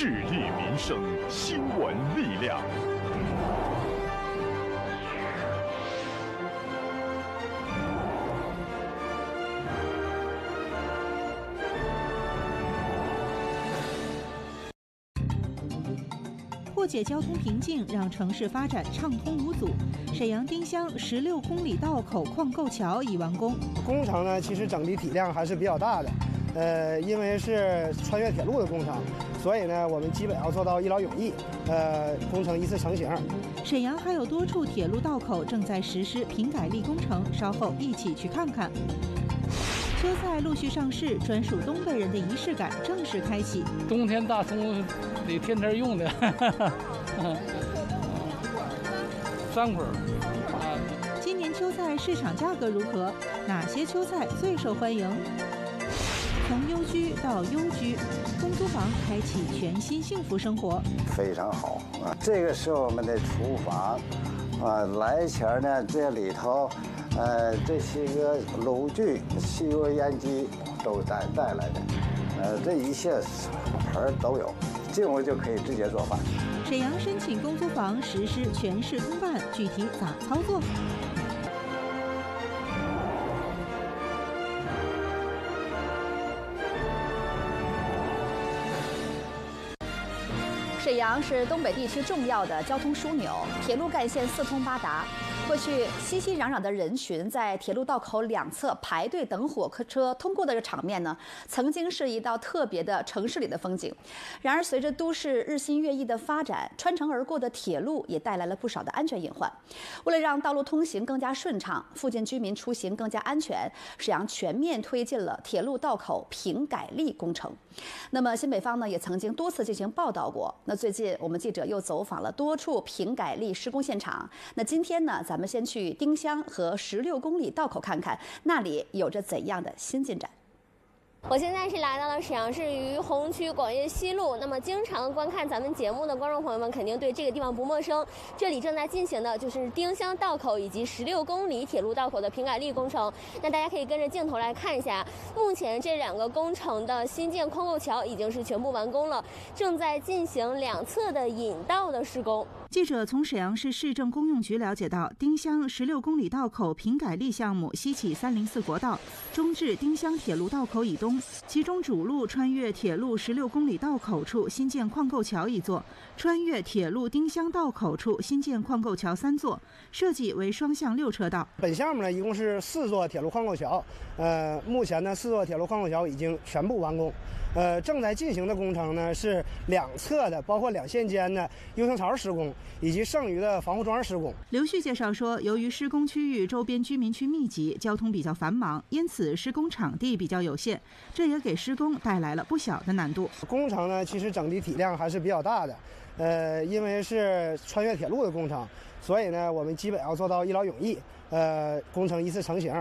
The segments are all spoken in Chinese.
致力民生，新闻力量。破解交通瓶颈，让城市发展畅通无阻。沈阳丁香16公里道口矿构桥已完工。工程呢，其实整体体量还是比较大的。 因为是穿越铁路的工程，所以呢，我们基本要做到一劳永逸，工程依次成型。沈阳还有多处铁路道口正在实施评改力工程，稍后一起去看看。车赛陆续上市，专属东北人的仪式感正式开启。冬天大葱得天天用的，三捆儿。今年秋菜市场价格如何？哪些秋菜最受欢迎？ 从优居到优居，公租房开启全新幸福生活，非常好啊！这个是我们的厨房，啊，来前呢这里头，这些个炉具、吸油烟机都带来的，这一切盆都有，进屋就可以直接做饭。沈阳申请公租房实施全市通办，具体咋操作？ 沈阳是东北地区重要的交通枢纽，铁路干线四通八达。过去熙熙攘攘的人群在铁路道口两侧排队等火车通过的这场面呢，曾经是一道特别的城市里的风景。然而，随着都市日新月异的发展，穿城而过的铁路也带来了不少的安全隐患。为了让道路通行更加顺畅，附近居民出行更加安全，沈阳全面推进了铁路道口评改力工程。那么，新北方呢也曾经多次进行报道过。那最近，我们记者又走访了多处评改力施工现场。那今天呢，咱们先去丁香和16公里道口看看，那里有着怎样的新进展。 我现在是来到了沈阳市于洪区广粤西路。那么，经常观看咱们节目的观众朋友们肯定对这个地方不陌生。这里正在进行的就是丁香道口以及16公里铁路道口的评改力工程。那大家可以跟着镜头来看一下，目前这两个工程的新建矿构桥已经是全部完工了，正在进行两侧的引道的施工。 记者从沈阳市市政公用局了解到，丁香16公里道口评改力项目西起304国道，中至丁香铁路道口以东，其中主路穿越铁路16公里道口处新建矿构桥一座，穿越铁路丁香道口处新建矿构桥3座，设计为双向6车道。本项目呢，一共是4座铁路矿构桥，目前呢4座铁路矿构桥已经全部完工，正在进行的工程呢是两侧的，包括两线间的 U 型槽施工。 以及剩余的防护桩施工。刘旭介绍说，由于施工区域周边居民区密集，交通比较繁忙，因此施工场地比较有限，这也给施工带来了不小的难度。工程呢，其实整体体量还是比较大的，因为是穿越铁路的工程，所以呢，我们基本要做到一劳永逸。 工程依次成型。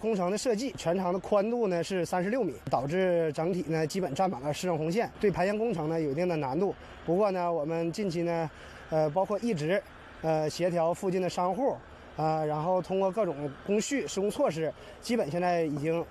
工程的设计，全长的宽度呢是36米，导致整体呢基本占满了市政红线，对排线工程呢有一定的难度。不过呢，我们近期呢，包括一直，协调附近的商户，然后通过各种工序、施工措施，基本现在已经。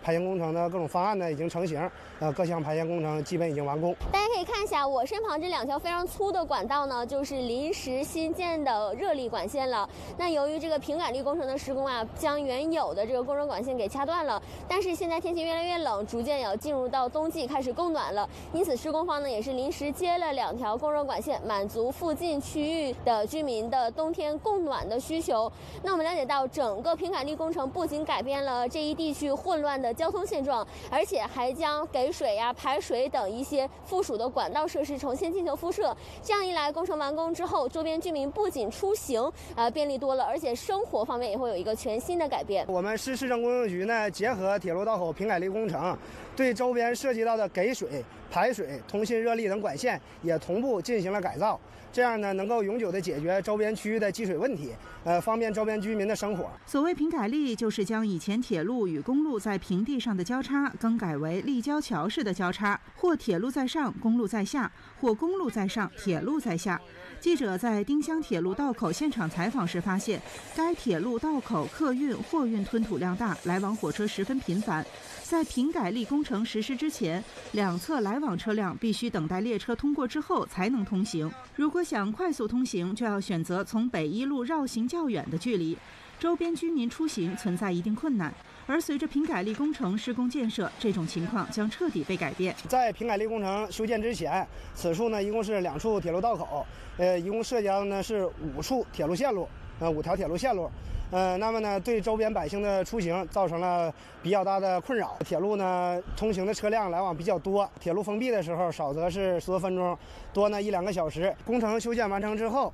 排线工程的各种方案呢已经成型，各项排线工程基本已经完工。大家可以看一下，我身旁这2条非常粗的管道呢，就是临时新建的热力管线了。那由于这个评改力工程的施工啊，将原有的这个工程管线给掐断了。但是现在天气越来越冷，逐渐也要进入到冬季，开始供暖了。因此，施工方呢也是临时接了2条工程管线，满足附近区域的居民的冬天供暖的需求。那我们了解到，整个评改力工程不仅改变了这一地区混乱的交通现状，而且还将给水呀、排水等一些附属的管道设施重新进行铺设。这样一来，工程完工之后，周边居民不仅出行便利多了，而且生活方面也会有一个全新的改变。我们市政公用局呢，结合铁路道口评改力工程，对周边涉及到的给水、排水、通信热力等管线也同步进行了改造。这样呢，能够永久地解决周边区域的积水问题，方便周边居民的生活。所谓评改力，就是将以前铁路与公路 在平地上的交叉更改为立交桥式的交叉，或铁路在上，公路在下；或公路在上，铁路在下。记者在丁香铁路道口现场采访时发现，该铁路道口客运、货运吞吐量大，来往火车十分频繁。在评改力工程实施之前，两侧来往往车辆必须等待列车通过之后才能通行。如果想快速通行，就要选择从北一路绕行较远的距离，周边居民出行存在一定困难。而随着平改立工程施工建设，这种情况将彻底被改变。在平改立工程修建之前，此处呢一共是2处铁路道口，一共涉及呢是5处铁路线路。 5条铁路线路，那么呢，对周边百姓的出行造成了比较大的困扰。铁路呢，通行的车辆来往比较多，铁路封闭的时候少则是10多分钟，多呢1-2个小时。工程修建完成之后，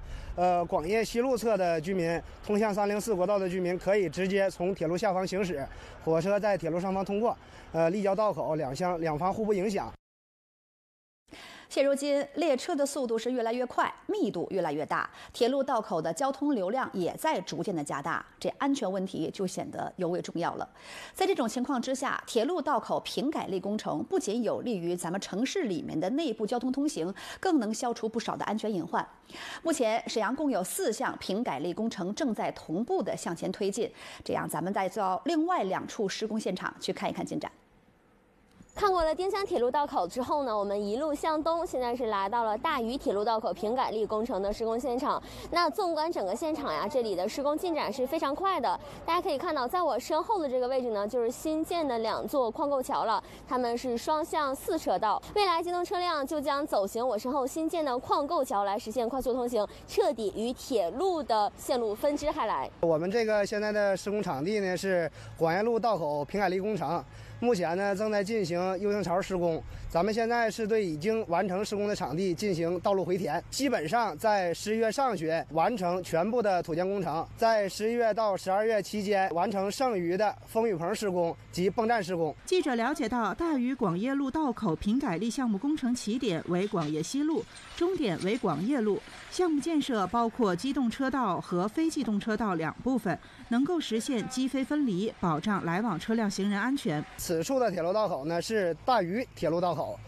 广雁西路侧的居民，通向304国道的居民可以直接从铁路下方行驶，火车在铁路上方通过，立交道口两方互不影响。 现如今，列车的速度是越来越快，密度越来越大，铁路道口的交通流量也在逐渐的加大，这安全问题就显得尤为重要了。在这种情况之下，铁路道口平改类工程不仅有利于咱们城市里面的内部交通通行，更能消除不少的安全隐患。目前，沈阳共有4项平改类工程正在同步的向前推进，这样咱们再到另外2处施工现场去看一看进展。 看过了丁香铁路道口之后呢，我们一路向东，现在是来到了大余铁路道口平改立工程的施工现场。那纵观整个现场呀，这里的施工进展是非常快的。大家可以看到，在我身后的这个位置呢，就是新建的2座矿构桥了，它们是双向4车道。未来机动车辆就将走行我身后新建的矿构桥，来实现快速通行，彻底与铁路的线路分支开来。我们这个现在的施工场地呢，是广雁路道口平改立工程。 目前呢，正在进行 U 型槽施工。咱们现在是对已经完成施工的场地进行道路回填，基本上在10月上旬完成全部的土建工程，在11月到12月期间完成剩余的风雨棚施工及泵站施工。记者了解到，大余广雁路道口平改立项目工程起点为广雁西路，终点为广雁路。项目建设包括机动车道和非机动车道2部分，能够实现机非分离，保障来往车辆、行人安全。 此处的铁路道口呢是大余铁路道口，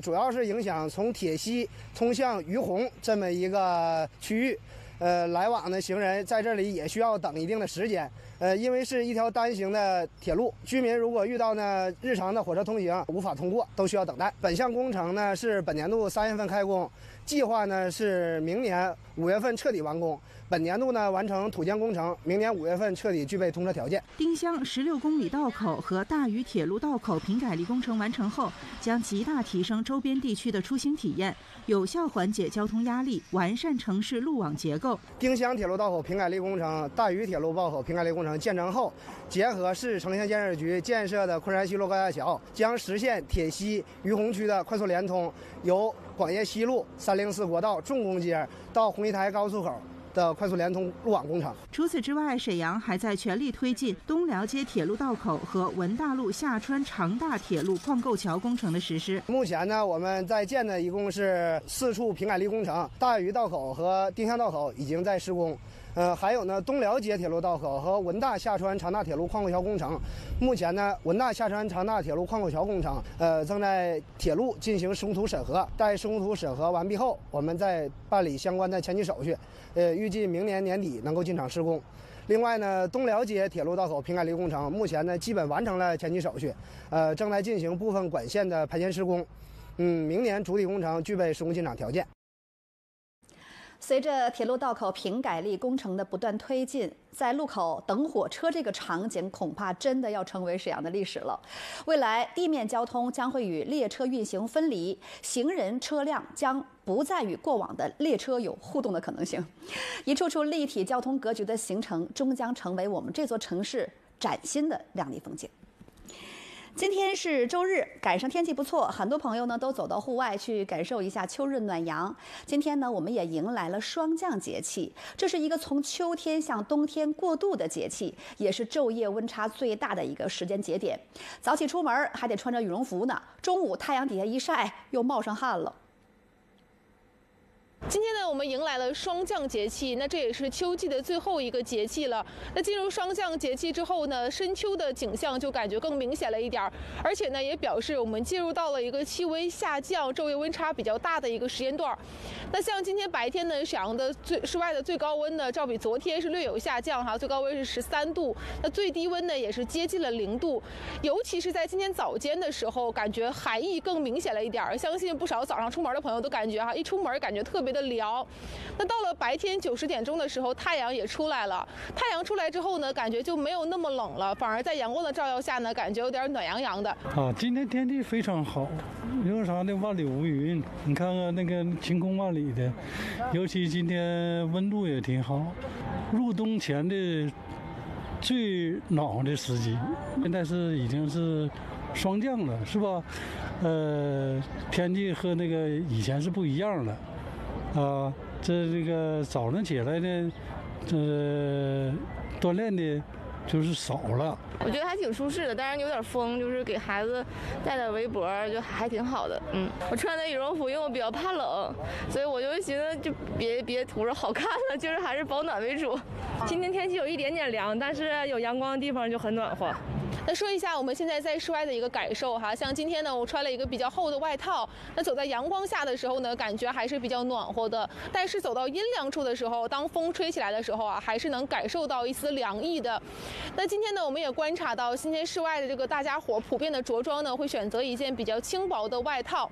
主要是影响从铁西通向于洪这么一个区域，来往的行人在这里也需要等一定的时间，因为是一条单行的铁路，居民如果遇到呢日常的火车通行无法通过，都需要等待。本项工程呢是本年度3月份开工，计划呢是明年5月份彻底完工。 本年度呢，完成土建工程，明年5月份彻底具备通车条件。丁香16公里道口和大余铁路道口平改立工程完成后，将极大提升周边地区的出行体验，有效缓解交通压力，完善城市路网结构。丁香铁路道口平改立工程、大余铁路道口平改立工程建成后，结合市城乡建设局建设的昆山西路高架桥，将实现铁西于洪区的快速联通，由广雁西路304国道重工街到红一台高速口。 的快速联通路网工程。除此之外，沈阳还在全力推进东辽街铁路道口和文大路下穿长大铁路矿构桥工程的实施。目前呢，我们在建的一共是4处平改立工程，大余道口和丁香道口已经在施工。 还有呢，东辽街铁路道口和文大下穿长大铁路矿构桥工程，目前呢，文大下穿长大铁路矿构桥工程，正在铁路进行施工图审核，待施工图审核完毕后，我们再办理相关的前期手续，预计明年年底能够进场施工。另外呢，东辽街铁路道口平改立工程目前呢，基本完成了前期手续，正在进行部分管线的排线施工，明年主体工程具备施工进场条件。 随着铁路道口平改立工程的不断推进，在路口等火车这个场景，恐怕真的要成为沈阳的历史了。未来地面交通将会与列车运行分离，行人车辆将不再与过往的列车有互动的可能性。一处处立体交通格局的形成，终将成为我们这座城市崭新的亮丽风景。 今天是周日，赶上天气不错，很多朋友呢都走到户外去感受一下秋日暖阳。今天呢，我们也迎来了霜降节气，这是一个从秋天向冬天过渡的节气，也是昼夜温差最大的一个时间节点。早起出门还得穿着羽绒服呢，中午太阳底下一晒又冒上汗了。今天呢，我们迎来了霜降节气，那这也是秋季的最后一个节气了。那进入霜降节气之后呢，深秋的景象就感觉更明显了一点儿，而且呢，也表示我们进入到了一个气温下降、昼夜温差比较大的一个时间段。那像今天白天呢，沈阳的室外的最高温呢，照比昨天是略有下降哈，最高温是13度，那最低温呢也是接近了0度。尤其是在今天早间的时候，感觉寒意更明显了一点儿。相信不少早上出门的朋友都感觉哈，一出门感觉特别的凉。那到了白天9、10点钟的时候，太阳也出来了。太阳出来之后呢，感觉就没有那么冷了，反而在阳光的照耀下呢，感觉有点暖洋洋的。啊，今天天气非常好，有啥的万里无云，你看看那个晴空万里的。尤其今天温度也挺好，入冬前的最暖的时机。现在是已经是霜降了，是吧？天气和那个以前是不一样了。 啊，这个早上起来呢，锻炼的就是少了。我觉得还挺舒适的，当然有点风，就是给孩子带点围脖，就还挺好的。我穿的羽绒服，因为我比较怕冷，所以我就寻思就别图着好看了，就是还是保暖为主。今天天气有一点点凉，但是有阳光的地方就很暖和。 那说一下我们现在在室外的一个感受哈，像今天呢，我穿了一个比较厚的外套，那走在阳光下的时候呢，感觉还是比较暖和的。但是走到阴凉处的时候，当风吹起来的时候啊，还是能感受到一丝凉意的。那今天呢，我们也观察到，今天室外的这个大家伙普遍的着装呢，会选择一件比较轻薄的外套。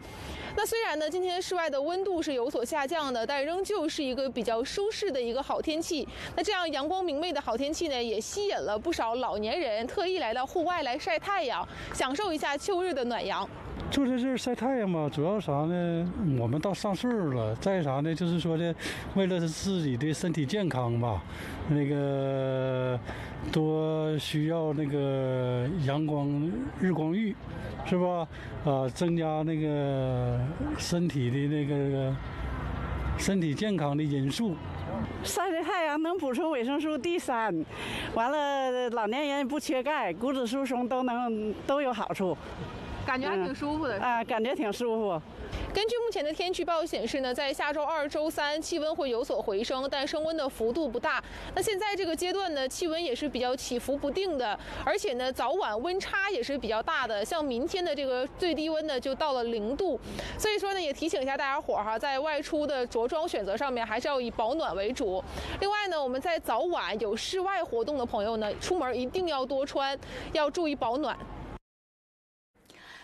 那虽然呢，今天室外的温度是有所下降的，但仍旧是一个比较舒适的一个好天气。那这样阳光明媚的好天气呢，也吸引了不少老年人特意来到户外来晒太阳，享受一下秋日的暖阳。就在这儿晒太阳嘛，主要啥呢？我们到上岁数了，再啥呢？就是说呢，为了自己的身体健康吧，那个多需要那个阳光、日光浴，是吧？增加那个身体的那个身体健康的因素。 晒着太阳能补充维生素 D3，完了老年人不缺钙，骨质疏松都有好处，感觉还挺舒服的。感觉挺舒服。 根据目前的天气预报显示呢，在下周2、周3气温会有所回升，但升温的幅度不大。那现在这个阶段呢，气温也是比较起伏不定的，而且呢，早晚温差也是比较大的。像明天的这个最低温呢，就到了0度。所以说呢，也提醒一下大家伙儿哈，在外出的着装选择上面，还是要以保暖为主。另外呢，我们在早晚有室外活动的朋友呢，出门一定要多穿，要注意保暖。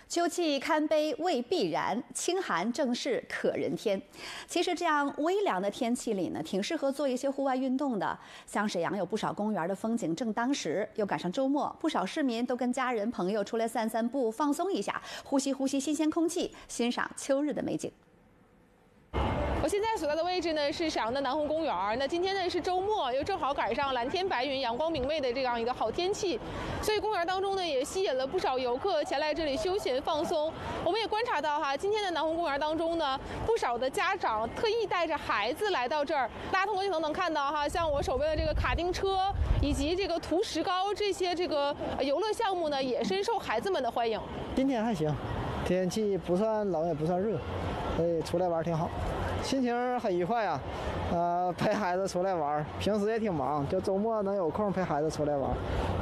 秋气堪悲未必然，清寒正是可人天。其实这样微凉的天气里呢，挺适合做一些户外运动的。像沈阳有不少公园的风景正当时，又赶上周末，不少市民都跟家人朋友出来散散步，放松一下，呼吸呼吸新鲜空气，欣赏秋日的美景。 我现在所在的位置呢是沈阳的南湖公园。那今天呢是周末，又正好赶上蓝天白云、阳光明媚的这样一个好天气，所以公园当中呢也吸引了不少游客前来这里休闲放松。我们也观察到哈，今天的南湖公园当中呢，不少的家长特意带着孩子来到这儿。大家通过镜头能看到哈，像我手边的这个卡丁车以及这个涂石膏这些这个游乐项目呢，也深受孩子们的欢迎。今天还行，天气不算冷也不算热，所以出来玩挺好。 心情很愉快啊，陪孩子出来玩，平时也挺忙，就周末能有空陪孩子出来玩，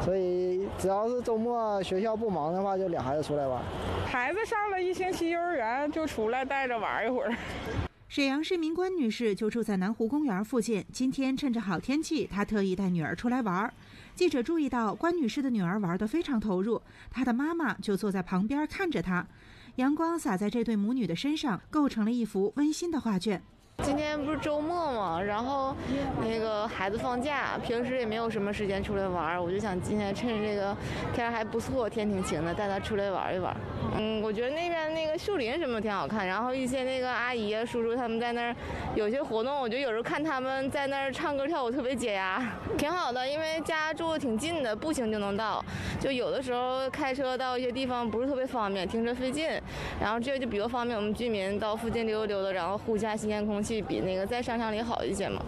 所以只要是周末学校不忙的话，就领孩子出来玩。孩子上了1星期幼儿园，就出来带着玩一会儿。 沈阳市民官女士就住在南湖公园附近。今天趁着好天气，她特意带女儿出来玩。记者注意到，关女士的女儿玩得非常投入，她的妈妈就坐在旁边看着她。阳光洒在这对母女的身上，构成了一幅温馨的画卷。 今天不是周末嘛，然后那个孩子放假，平时也没有什么时间出来玩，我就想今天趁着这个天还不错，天挺晴的，带他出来玩一玩。我觉得那边那个树林什么挺好看，然后一些那个阿姨啊、叔叔他们在那儿有些活动，我觉得有时候看他们在那儿唱歌跳舞特别解压，挺好的。因为家住挺近的，步行就能到，就有的时候开车到一些地方不是特别方便，停车费劲，然后这就比较方便我们居民到附近溜达溜达，然后呼吸下新鲜空气。 比那个在商场里好一些嘛，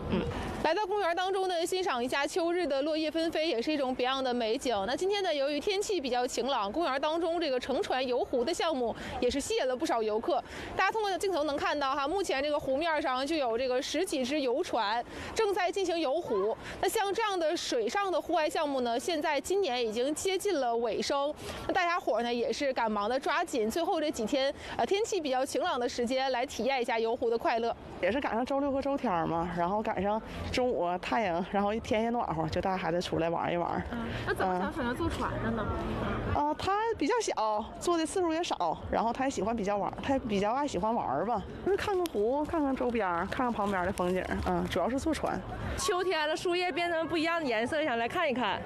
来到公园当中呢，欣赏一下秋日的落叶纷飞，也是一种别样的美景。那今天呢，由于天气比较晴朗，公园当中这个乘船游湖的项目也是吸引了不少游客。大家通过镜头能看到哈，目前这个湖面上就有这个10几只游船正在进行游湖。那像这样的水上的户外项目呢，现在今年已经接近了尾声。那大家伙呢也是赶忙的抓紧最后这几天天气比较晴朗的时间来体验一下游湖的快乐。也是赶上周六和周天嘛，然后赶上中午太阳，然后天也暖和，就带孩子出来玩一玩。那怎么想要坐船的呢？他比较小，坐的次数也少，然后他也喜欢比较玩，他比较爱喜欢玩吧，就是看看湖，看看周边，看看旁边的风景。主要是坐船。秋天了，树叶变成不一样的颜色，想来看一看。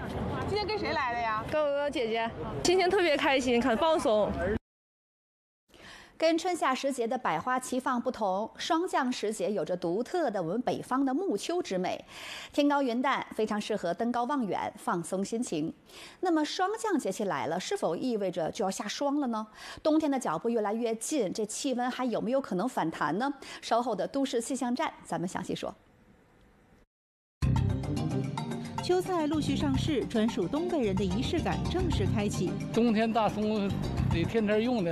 今天跟谁来的呀？跟我哥姐姐，今天特别开心，很放松。 跟春夏时节的百花齐放不同，霜降时节有着独特的我们北方的暮秋之美。天高云淡，非常适合登高望远，放松心情。那么霜降节气来了，是否意味着就要下霜了呢？冬天的脚步越来越近，这气温还有没有可能反弹呢？稍后的都市气象站，咱们详细说。 秋菜陆续上市，专属东北人的仪式感正式开启。冬天大葱得天天用的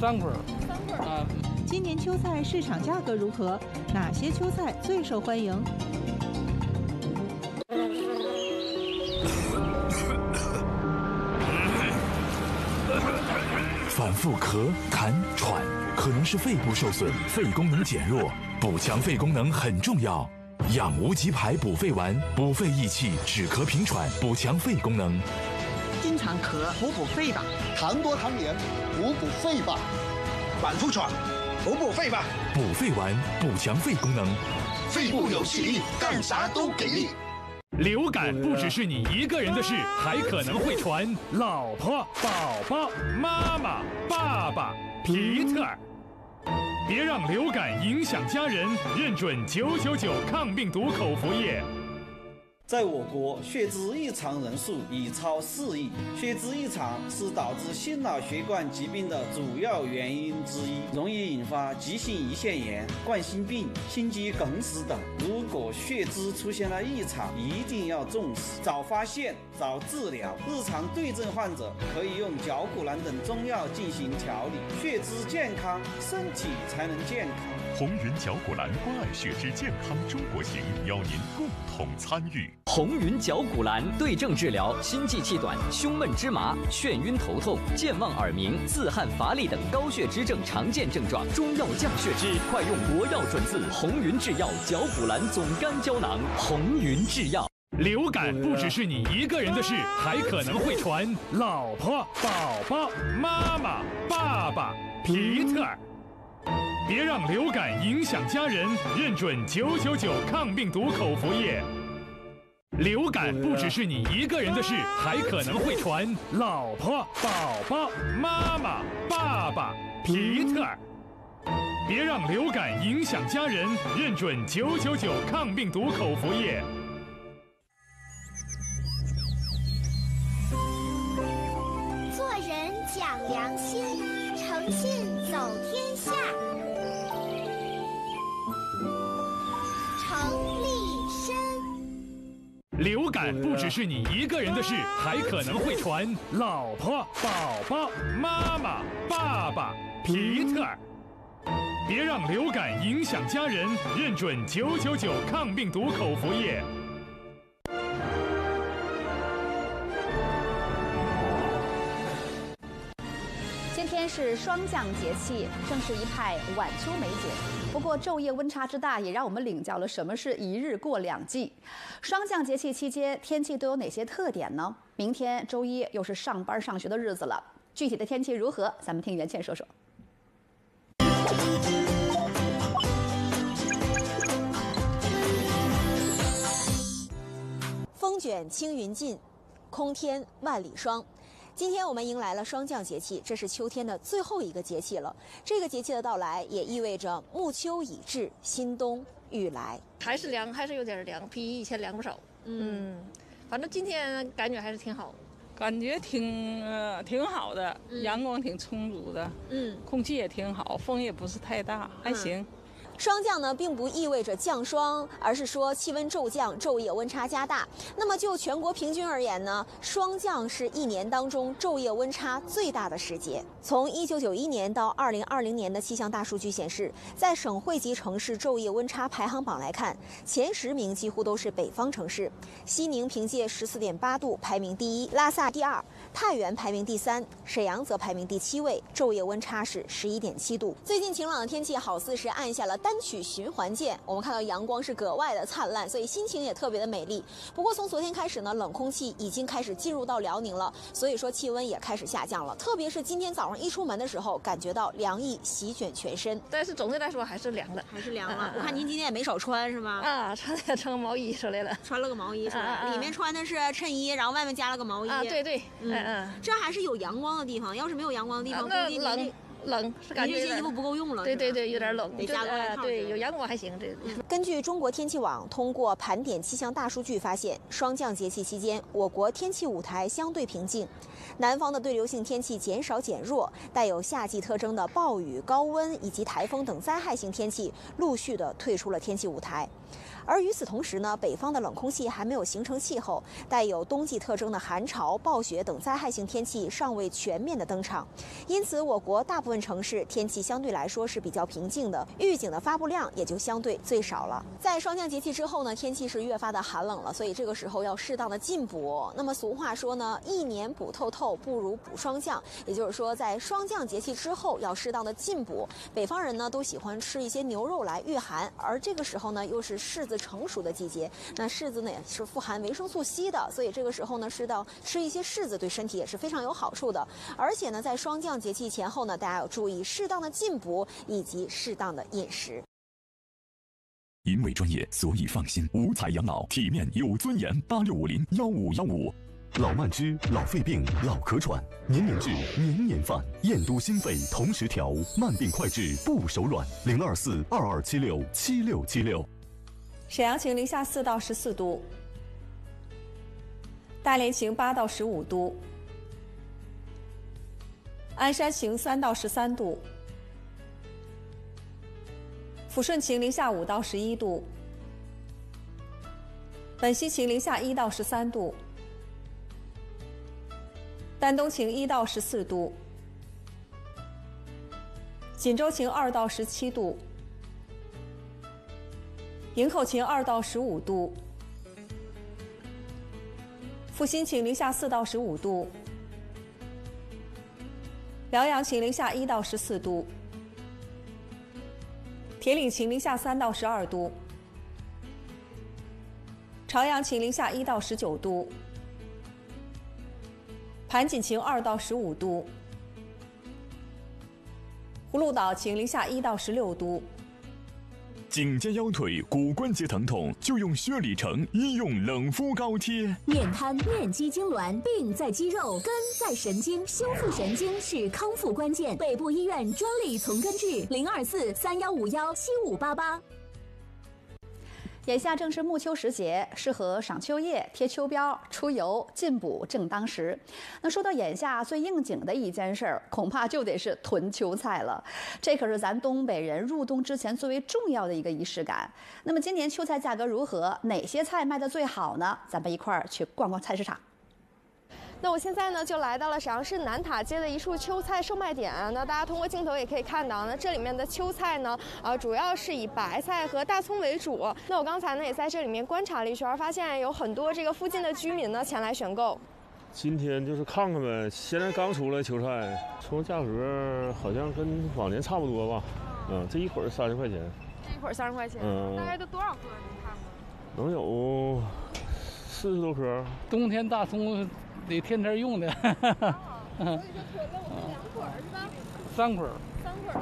，3捆儿。今年秋菜市场价格如何？哪些秋菜最受欢迎？反复咳、痰、喘，可能是肺部受损，肺功能减弱，补强肺功能很重要。 养无极牌补肺丸，补肺益气，止咳平喘，补强肺功能。经常咳，补肺吧；痰多痰黏，补肺吧；反复喘，补肺吧。补肺丸，补强肺功能。肺部有气力，干啥都给力。流感不只是你一个人的事，还可能会传老婆、宝宝、妈妈、爸爸、皮特。 别让流感影响家人，认准999抗病毒口服液。在我国，血脂异常人数已超4亿。血脂异常是导致心脑血管疾病的主要原因之一，容易引发急性胰腺炎、冠心病、心肌梗死等。如果血脂出现了异常，一定要重视，早发现、早治疗。日常对症患者可以用绞股蓝等中药进行调理。血脂健康，身体才能健康。红云绞股蓝关爱血脂健康中国行，邀您共同参与。红云绞股蓝对症治疗心悸气短、胸闷肢麻、眩晕头痛、健忘耳鸣、自汗乏力等高血脂症常见症状。中药降血脂，快用国药准字红云制药绞股蓝总肝胶囊。红云制药。 流感不只是你一个人的事，还可能会传老婆、宝宝、妈妈、爸爸、皮特。别让流感影响家人，认准999抗病毒口服液。流感不只是你一个人的事，还可能会传老婆、宝宝、妈妈、爸爸、皮特。别让流感影响家人，认准999抗病毒口服液。 讲良心，诚信走天下。程立深。流感不只是你一个人的事，还可能会传老婆、宝宝、妈妈、爸爸、皮特。别让流感影响家人，认准999抗病毒口服液。 是霜降节气，正是一派晚秋美景。不过昼夜温差之大，也让我们领教了什么是一日过两季。霜降节气期间，天气都有哪些特点呢？明天周一又是上班上学的日子了，具体的天气如何？咱们听袁倩说说。风卷青云尽，空天万里霜。 今天我们迎来了霜降节气，这是秋天的最后一个节气了。这个节气的到来也意味着暮秋已至，新冬欲来。还是凉，还是有点凉，比以前凉不少。反正今天感觉还是挺好，感觉挺好的，阳光挺充足的，空气也挺好，风也不是太大，还行。霜降呢，并不意味着降霜，而是说气温骤降，昼夜温差加大。那么就全国平均而言呢，霜降是一年当中昼夜温差最大的时节。从1991年到2020年的气象大数据显示，在省会级城市昼夜温差排行榜来看，前10名几乎都是北方城市。西宁凭借 14.8 度排名第一，拉萨第二，太原排名第三，沈阳则排名第7位，昼夜温差是 11.7 度。最近晴朗的天气好似是按下了单曲循环键，我们看到阳光是格外的灿烂，所以心情也特别的美丽。不过从昨天开始呢，冷空气已经开始进入到辽宁了，所以说气温也开始下降了。特别是今天早上一出门的时候，感觉到凉意席卷全身。但是总的来说还是凉了，还是凉了。我看您今天也没少穿是吗？啊，穿个毛衣出来了，穿了个毛衣出来，里面穿的是衬衣，然后外面加了个毛衣。啊，对对，这还是有阳光的地方，要是没有阳光的地方，估计冷。冷是感觉这些衣服不够用了，对对对，有点冷，得加外套。对，有阳光还行。对。根据中国天气网通过盘点气象大数据发现，霜降节气期间，我国天气舞台相对平静，南方的对流性天气减少减弱，带有夏季特征的暴雨、高温以及台风等灾害性天气陆续的退出了天气舞台。而与此同时呢，北方的冷空气还没有形成气候，带有冬季特征的寒潮、暴雪等灾害性天气尚未全面的登场，因此我国大部分城市天气相对来说是比较平静的，预警的发布量也就相对最少了。在霜降节气之后呢，天气是越发的寒冷了，所以这个时候要适当的进补。那么俗话说呢，一年补透透不如补霜降，也就是说在霜降节气之后要适当的进补。北方人呢都喜欢吃一些牛肉来御寒，而这个时候呢又是柿子成熟的季节，那柿子呢也是富含维生素 C 的，所以这个时候呢，适当吃一些柿子对身体也是非常有好处的。而且呢，在霜降节气前后呢，大家要注意适当的进补以及适当的饮食。因为专业，所以放心。五彩养老，体面有尊严。8650-1515。老慢支、老肺病、老咳喘，年年治，年年犯。燕都心肺同时调，慢病快治不手软。024-2276-7676。沈阳晴零下4到14度，大连晴8到15度，鞍山晴3到13度，抚顺晴零下5到11度，本溪晴零下1到13度，丹东晴1到14度，锦州晴2到17度。营口晴2到15度，阜新晴零下4到15度，辽阳晴零下1到14度，铁岭晴零下3到12度，朝阳晴零下1到19度，盘锦晴2到15度，葫芦岛晴零下1到16度。颈肩腰腿骨关节疼痛，就用薛礼成医用冷敷膏贴。面瘫、面肌痉挛，病在肌肉，根在神经，修复神经是康复关键。北部医院专利从根治，024-3151-7588。眼下正是暮秋时节，适合赏秋叶、贴秋膘、出游、进补正当时。那说到眼下最应景的一件事儿，恐怕就得是囤秋菜了。这可是咱东北人入冬之前最为重要的一个仪式感。那么今年秋菜价格如何？哪些菜卖得最好呢？咱们一块儿去逛逛菜市场。那我现在呢就来到了沈阳市南塔街的一处秋菜售卖点。那大家通过镜头也可以看到，那这里面的秋菜呢，主要是以白菜和大葱为主。那我刚才呢也在这里面观察了一圈，发现有很多这个附近的居民呢前来选购。今天就是看看呗，现在刚出来秋菜，从价格好像跟往年差不多吧。这一会儿30块钱，这一会儿30块钱，大概都多少颗？你看过？能有40多颗。冬天大葱。得天天用的，3捆儿啊。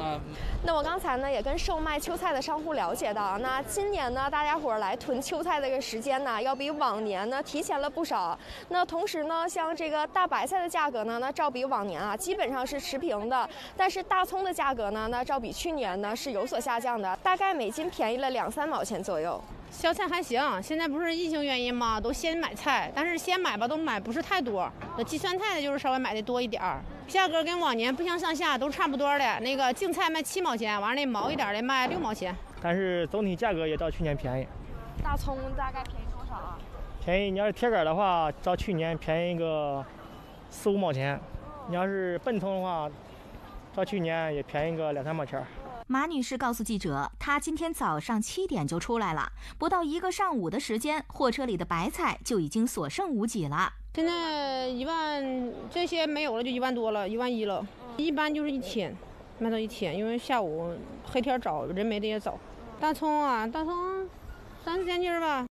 那我刚才呢也跟售卖秋菜的商户了解到，那今年呢大家伙儿来囤秋菜的这个时间呢，要比往年呢提前了不少。那同时呢，像这个大白菜的价格呢，那照比往年啊基本上是持平的，但是大葱的价格呢，那照比去年呢是有所下降的，大概每斤便宜了2-3毛钱左右。销菜还行，现在不是疫情原因嘛，都先买菜，但是先买吧都买不是太多，那计算菜的就是稍微买的多一点儿。价格跟往年不相上下，都差不多的。那个净菜卖7毛钱，完了那毛一点的卖6毛钱。但是总体价格也到去年便宜。大葱大概便宜多少啊？便宜，你要是铁杆的话，到去年便宜个4、5毛钱；你要是笨葱的话，到去年也便宜个2、3毛钱。 马女士告诉记者，她今天早上7点就出来了，不到一个上午的时间，货车里的白菜就已经所剩无几了。现在1万，这些没有了就1万多了，1万1了。一般就是1天卖到1天，因为下午黑天早，人没的也早。大葱啊，大葱3、4千斤吧。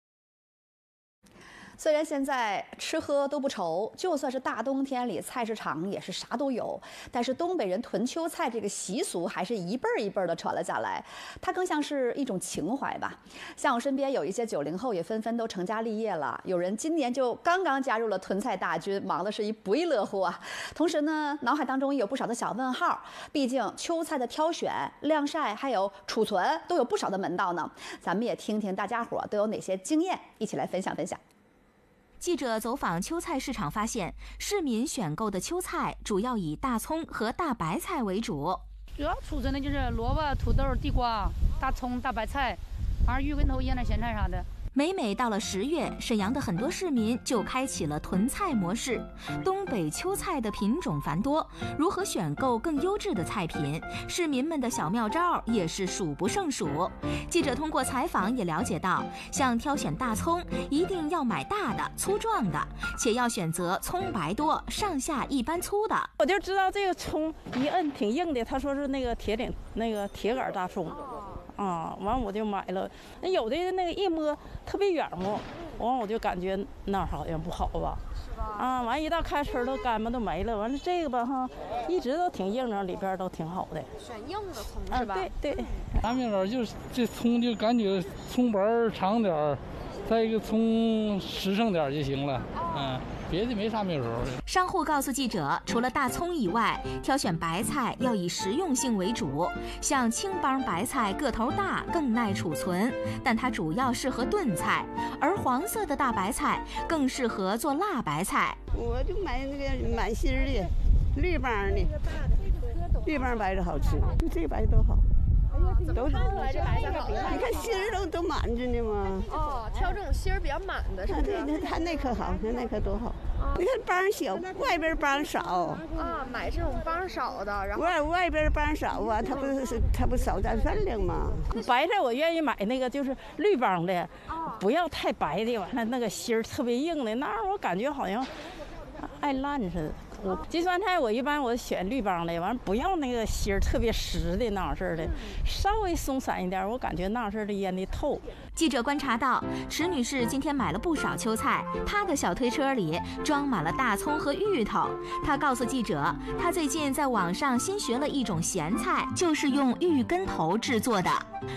虽然现在吃喝都不愁，就算是大冬天里菜市场也是啥都有，但是东北人囤秋菜这个习俗还是一辈儿一辈儿的传了下来，它更像是一种情怀吧。像我身边有一些90后也纷纷都成家立业了，有人今年就刚刚加入了囤菜大军，忙的是一不亦乐乎啊。同时呢，脑海当中也有不少的小问号，毕竟秋菜的挑选、晾晒还有储存都有不少的门道呢。咱们也听听大家伙都有哪些经验，一起来分享分享。 记者走访秋菜市场发现，市民选购的秋菜主要以大葱和大白菜为主。主要储存的就是萝卜、土豆、地瓜、大葱、大白菜，还有玉跟头、腌菜、咸菜啥的。每每到了10月，沈阳的很多市民就开启了囤菜模式。东北秋菜的品种繁多，如何选购更优质的菜品，市民们的小妙招也是数不胜数。记者通过采访也了解到，像挑选大葱，一定要买大的、粗壮的，且要选择葱白多、上下一般粗的。我就知道这个葱一摁挺硬的，他说是那个铁顶那个铁杆大葱。 啊，完我就买了，那有的那个一摸特别软乎，完我就感觉那儿好像不好吧，是吧？啊，完一到开春都干巴都没了，完了这个吧哈，一直都挺硬整，里边都挺好的。选硬的葱是吧？对对。拿面料就是这葱就感觉葱白长点儿，再一个葱实诚点就行了，嗯。 别的没啥没有的。商户告诉记者，除了大葱以外，挑选白菜要以实用性为主。像青帮白菜个头大，更耐储存，但它主要适合炖菜；而黄色的大白菜更适合做辣白菜。我就买那个满心的，绿帮的，绿帮白菜好吃，这白菜都好。 都看出来这白菜，你看心儿都满着呢嘛。哦，挑这种心儿比较满的是吧？对，它那颗好，看那颗多好。你看帮小，外边帮少。啊，买这种帮少的，然后外边帮少啊，它不少占分量嘛。白菜我愿意买那个就是绿帮的，不要太白的，完了那个心儿特别硬的，那我感觉好像爱烂似的。 金酸菜我一般我选绿帮的，完不要那个芯儿特别实的那样式的，稍微松散一点，我感觉那样式的腌的透。记者观察到，池女士今天买了不少秋菜，她的小推车里装满了大葱和芋头。她告诉记者，她最近在网上新学了一种咸菜，就是用芋根头制作的。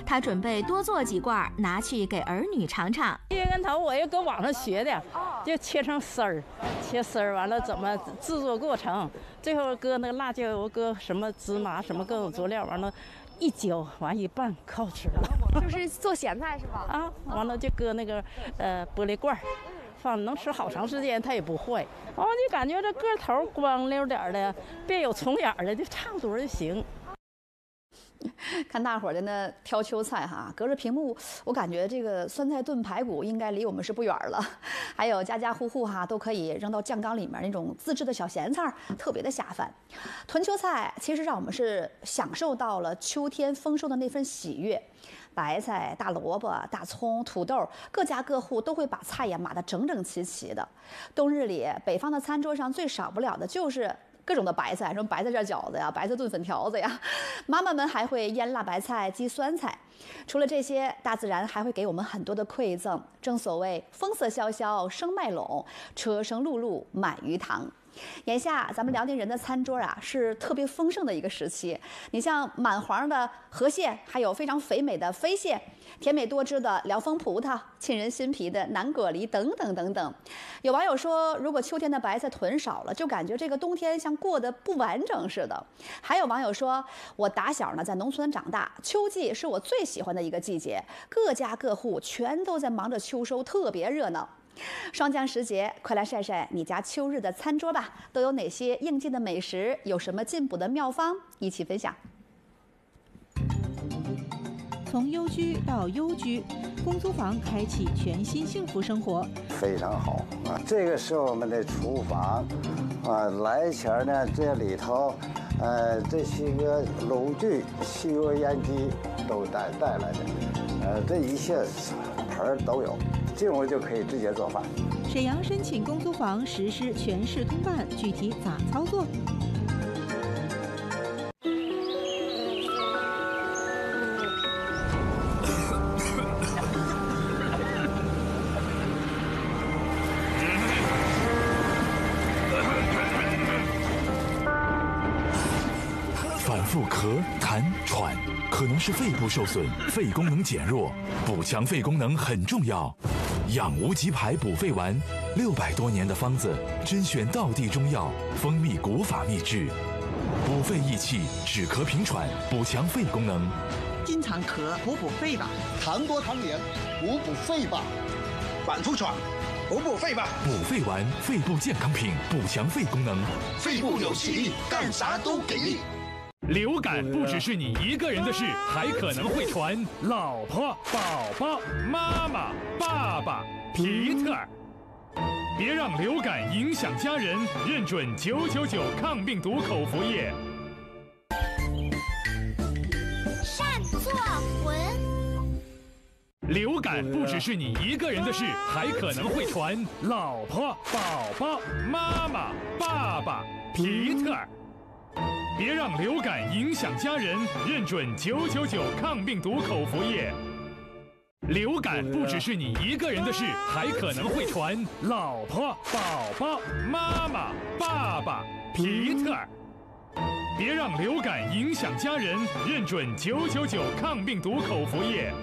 她准备多做几罐，拿去给儿女尝尝。芋根头我又搁网上学的，就切成丝儿，切丝儿完了怎么制作？ 过程，最后搁那个辣椒油，搁什么芝麻，什么各种佐料，完了，一浇，完一拌，可好吃了。就是做咸菜是吧？啊，完了就搁那个玻璃罐儿，放能吃好长时间，它也不坏。完了就感觉这个头光溜点的，别有虫眼的，就差不多就行。 看大伙儿在那挑秋菜哈，隔着屏幕，我感觉这个酸菜炖排骨应该离我们是不远了。还有家家户户哈都可以扔到酱缸里面那种自制的小咸菜，特别的下饭。囤秋菜其实让我们是享受到了秋天丰收的那份喜悦。白菜、大萝卜、大葱、土豆，各家各户都会把菜呀码得整整齐齐的。冬日里，北方的餐桌上最少不了的就是 各种的白菜，什么白菜馅饺子呀，白菜炖粉条子呀，妈妈们还会腌辣白菜、鸡酸菜。除了这些，大自然还会给我们很多的馈赠。正所谓风色萧萧生麦垄，车声辘辘满鱼塘。眼下，咱们辽宁人的餐桌啊，是特别丰盛的一个时期。你像满黄的河蟹，还有非常肥美的飞蟹。 甜美多汁的辽丰葡萄、沁人心脾的南果梨等等等等。有网友说，如果秋天的白菜囤少了，就感觉这个冬天像过得不完整似的。还有网友说，我打小呢在农村长大，秋季是我最喜欢的一个季节，各家各户全都在忙着秋收，特别热闹。霜降时节，快来晒晒你家秋日的餐桌吧！都有哪些应季的美食？有什么进补的妙方？一起分享。从幽居到优居，公租房开启全新幸福生活。非常好啊！这个是我们的厨房啊，来前呢这里头，这些个炉具、吸油烟机都带来的，这一切盆都有。 进屋就可以直接做饭。沈阳申请公租房实施全市通办，具体咋操作？反复咳、痰、喘，可能是肺部受损，肺功能减弱，补强肺功能很重要。 养无极牌补肺丸，600多年的方子，甄选道地中药，蜂蜜古法秘制，补肺益气，止咳平喘，补强肺功能。经常咳，补肺吧；痰多痰黏，补肺吧；反复喘，补肺吧。补肺丸，肺部健康品，补强肺功能。肺部有气力，干啥都给力。 流感不只是你一个人的事，还可能会传老婆、宝宝、妈妈、爸爸、皮特。别让流感影响家人，认准999抗病毒口服液。善作魂。流感不只是你一个人的事，还可能会传老婆、宝宝、妈妈、爸爸、皮特。 别让流感影响家人，认准999抗病毒口服液。流感不只是你一个人的事，还可能会传老婆、宝宝、妈妈、爸爸、皮特。别让流感影响家人，认准999抗病毒口服液。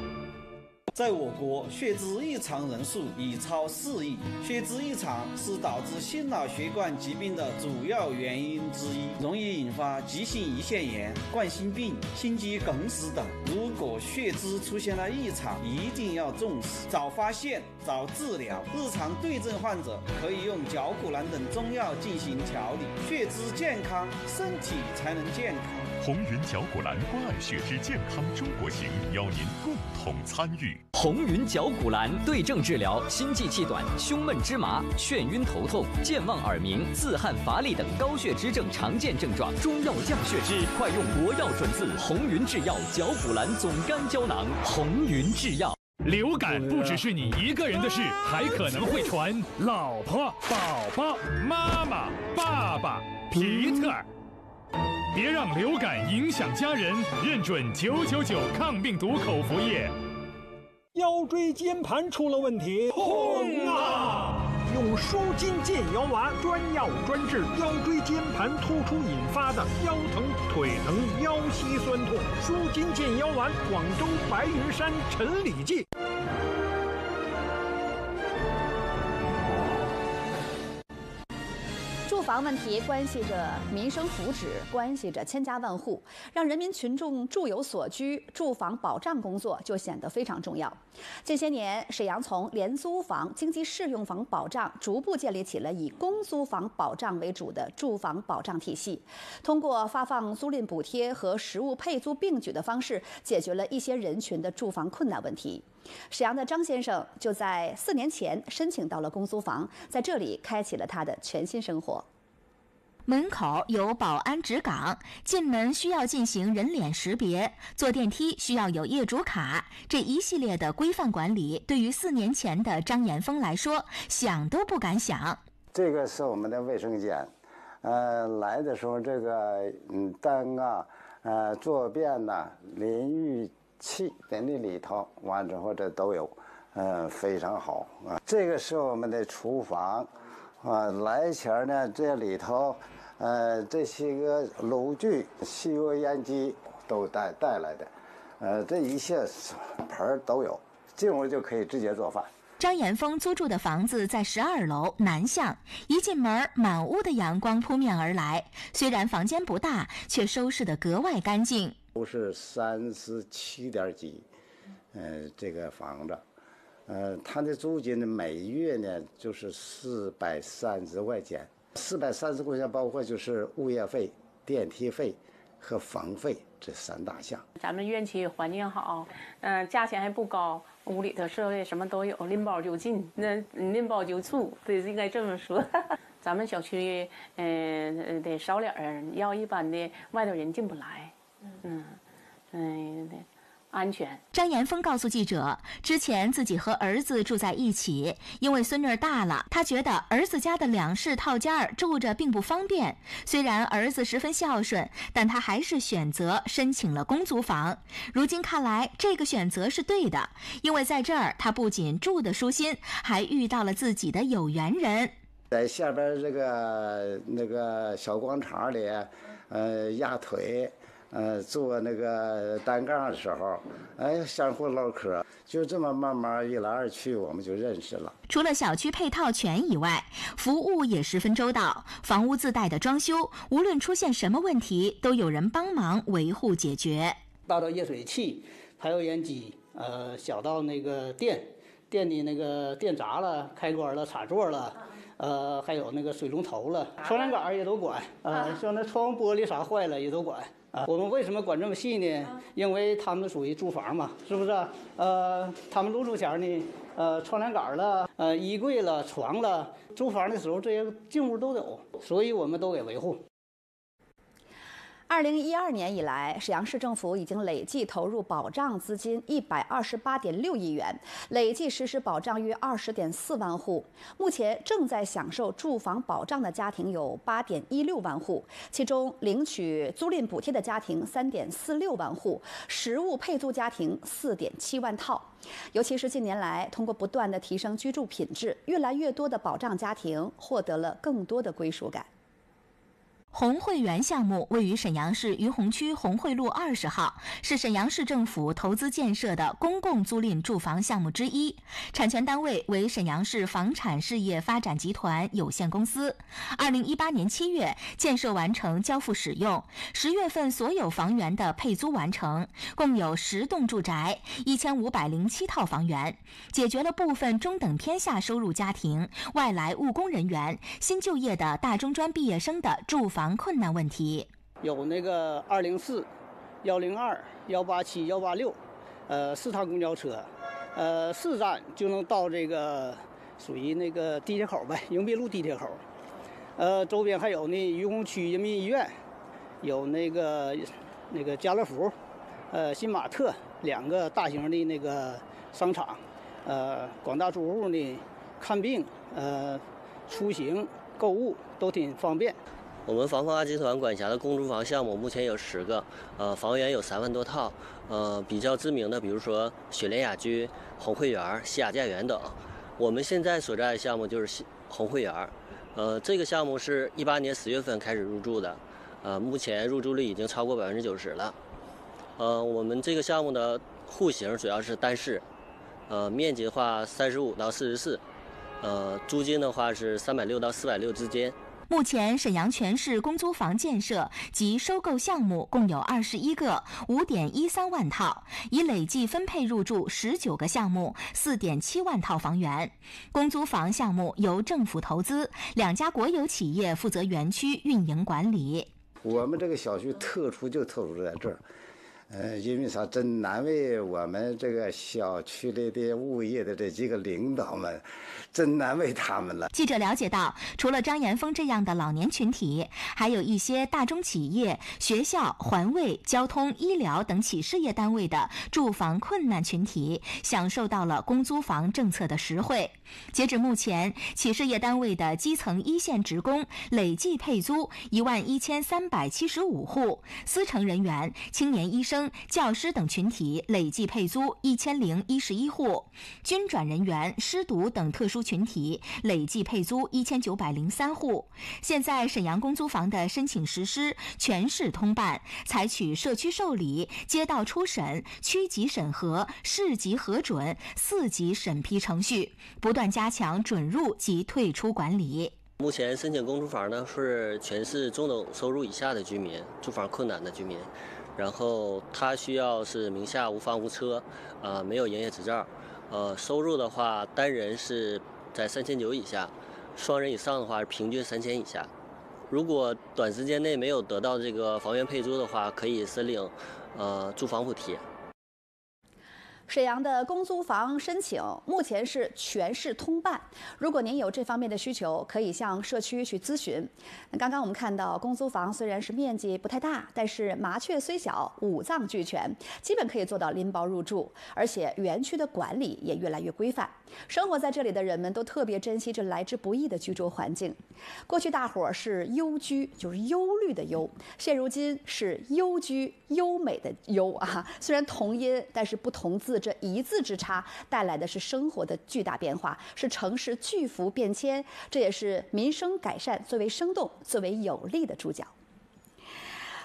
在我国，血脂异常人数已超4亿。血脂异常是导致心脑血管疾病的主要原因之一，容易引发急性胰腺炎、冠心病、心肌梗死等。如果血脂出现了异常，一定要重视，早发现、早治疗。日常对症患者可以用绞股蓝等中药进行调理。血脂健康，身体才能健康。 红云绞股蓝关爱血脂健康中国行，邀您共同参与。红云绞股蓝对症治疗心悸气短、胸闷肢麻、眩晕头痛、健忘耳鸣、自汗乏力等高血脂症常见症状。中药降血脂，快用国药准字红云制药绞股蓝总肝胶囊。红云制药。流感不只是你一个人的事，还可能会传老婆、宝宝、妈妈、爸爸、皮特。 别让流感影响家人，认准999抗病毒口服液。腰椎间盘出了问题，痛啊！用舒筋健腰丸，专药专治腰椎间盘突出引发的腰疼、腿疼、腰膝酸痛。舒筋健腰丸，广州白云山陈李济。 住房问题关系着民生福祉，关系着千家万户，让人民群众住有所居，住房保障工作就显得非常重要。近些年，沈阳从廉租房、经济适用房保障逐步建立起了以公租房保障为主的住房保障体系，通过发放租赁补贴和实物配租并举的方式，解决了一些人群的住房困难问题。 沈阳的张先生就在4年前申请到了公租房，在这里开启了他的全新生活。门口有保安值岗，进门需要进行人脸识别，坐电梯需要有业主卡，这一系列的规范管理，对于4年前的张岩峰来说，想都不敢想。这个是我们的卫生间，来的时候这个灯啊，坐便呐，淋浴。 气在那里头，完之后这都有，非常好啊。这个是我们的厨房，啊，来前呢这里头，这些个炉具、吸油烟机都带来的，这一切盆都有，进屋就可以直接做饭。 张岩峰租住的房子在12楼南巷，一进门，满屋的阳光扑面而来。虽然房间不大，却收拾得格外干净。都是37点几，这个房子，他的租金呢，每月呢就是430块钱，430块钱包括就是物业费、电梯费和房费这3大项。咱们院区环境好，价钱还不高，屋里头设备什么都有，拎包就进，那拎包就住，对，应该这么说。咱们小区，得少点人，要一般的外头人进不来。对。安全。张岩峰告诉记者，之前自己和儿子住在一起，因为孙女大了，他觉得儿子家的2室套间住着并不方便。虽然儿子十分孝顺，但他还是选择申请了公租房。如今看来，这个选择是对的，因为在这儿他不仅住得舒心，还遇到了自己的有缘人。在下边这个小广场里，压腿。做那个单杠的时候，相互唠嗑，就这么慢慢一来二去，我们就认识了。除了小区配套全以外，服务也十分周到，房屋自带的装修，无论出现什么问题，都有人帮忙维护解决。大到热水器、排油烟机，小到那个电的那个电闸了、开关了、插座了。还有那个水龙头了，窗帘杆也都管，像那窗玻璃啥坏了也都管。我们为什么管这么细呢？因为他们属于住房嘛，是不是？他们入住前呢，窗帘杆了，衣柜了，床了，租房的时候这些进屋都有，所以我们都给维护。2012年以来，沈阳市政府已经累计投入保障资金128.6亿元，累计实施保障约20.4万户。目前正在享受住房保障的家庭有8.16万户，其中领取租赁补贴的家庭3.46万户，实物配租家庭4.7万套。尤其是近年来，通过不断的提升居住品质，越来越多的保障家庭获得了更多的归属感。红汇园项目位于沈阳市于洪区红汇路20号，是沈阳市政府投资建设的公共租赁住房项目之一，产权单位为沈阳市房产事业发展集团有限公司。2018年7月，建设完成交付使用，10月份所有房源的配租完成，共有10栋住宅、1507套房源，解决了部分中等偏下收入家庭、外来务工人员、新就业的大中专毕业生的住房困难问题。有那个204、102、187、186，4趟公交车，4站就能到这个属于那个地铁口呗，迎宾路地铁口。周边还有那于洪区人民医院，有那个家乐福，新玛特2个大型的那个商场，广大住户呢看病、出行、购物都挺方便。我们房发集团管辖的公租房项目目前有10个，房源有3万多套，比较知名的比如说雪莲雅居、红汇园、西雅家园等。我们现在所在的项目就是红汇园，这个项目是2018年10月份开始入住的，目前入住率已经超过90%了。我们这个项目的户型主要是单室，面积的话35到44，租金的话是360到460之间。目前，沈阳全市公租房建设及收购项目共有21个，5.13万套，已累计分配入住19个项目，4.7万套房源。公租房项目由政府投资，2家国有企业负责园区运营管理。我们这个小区特殊就特殊在这儿，因为啥？真难为我们这个小区里的物业的这几个领导们，真难为他们了。记者了解到，除了张岩峰这样的老年群体，还有一些大中企业、学校、环卫、交通、医疗等企事业单位的住房困难群体享受到了公租房政策的实惠。截止目前，企事业单位的基层1线职工累计配租11,375户，司乘人员、青年医生、教师等群体累计配租1011户，军转人员、失独等特殊群体累计配租1903户。现在沈阳公租房的申请实施全市通办，采取社区受理、街道初审、区级审核、市级核准、4级审批程序，不断加强准入及退出管理。目前申请公租房呢，是全市中等收入以下的居民，住房困难的居民。然后他需要是名下无房无车，没有营业执照，收入的话，单人是在3900以下，双人以上的话是平均3000以下。如果短时间内没有得到这个房源配租的话，可以申领住房补贴。 沈阳的公租房申请目前是全市通办。如果您有这方面的需求，可以向社区去咨询。那刚刚我们看到，公租房虽然是面积不太大，但是麻雀虽小，五脏俱全，基本可以做到拎包入住，而且园区的管理也越来越规范。生活在这里的人们都特别珍惜这来之不易的居住环境。过去大伙儿是忧居，就是忧虑的忧；现如今是优居、优美的优啊。虽然同音，但是不同字。 这一字之差带来的是生活的巨大变化，是城市巨幅变迁，这也是民生改善最为生动、最为有力的注脚。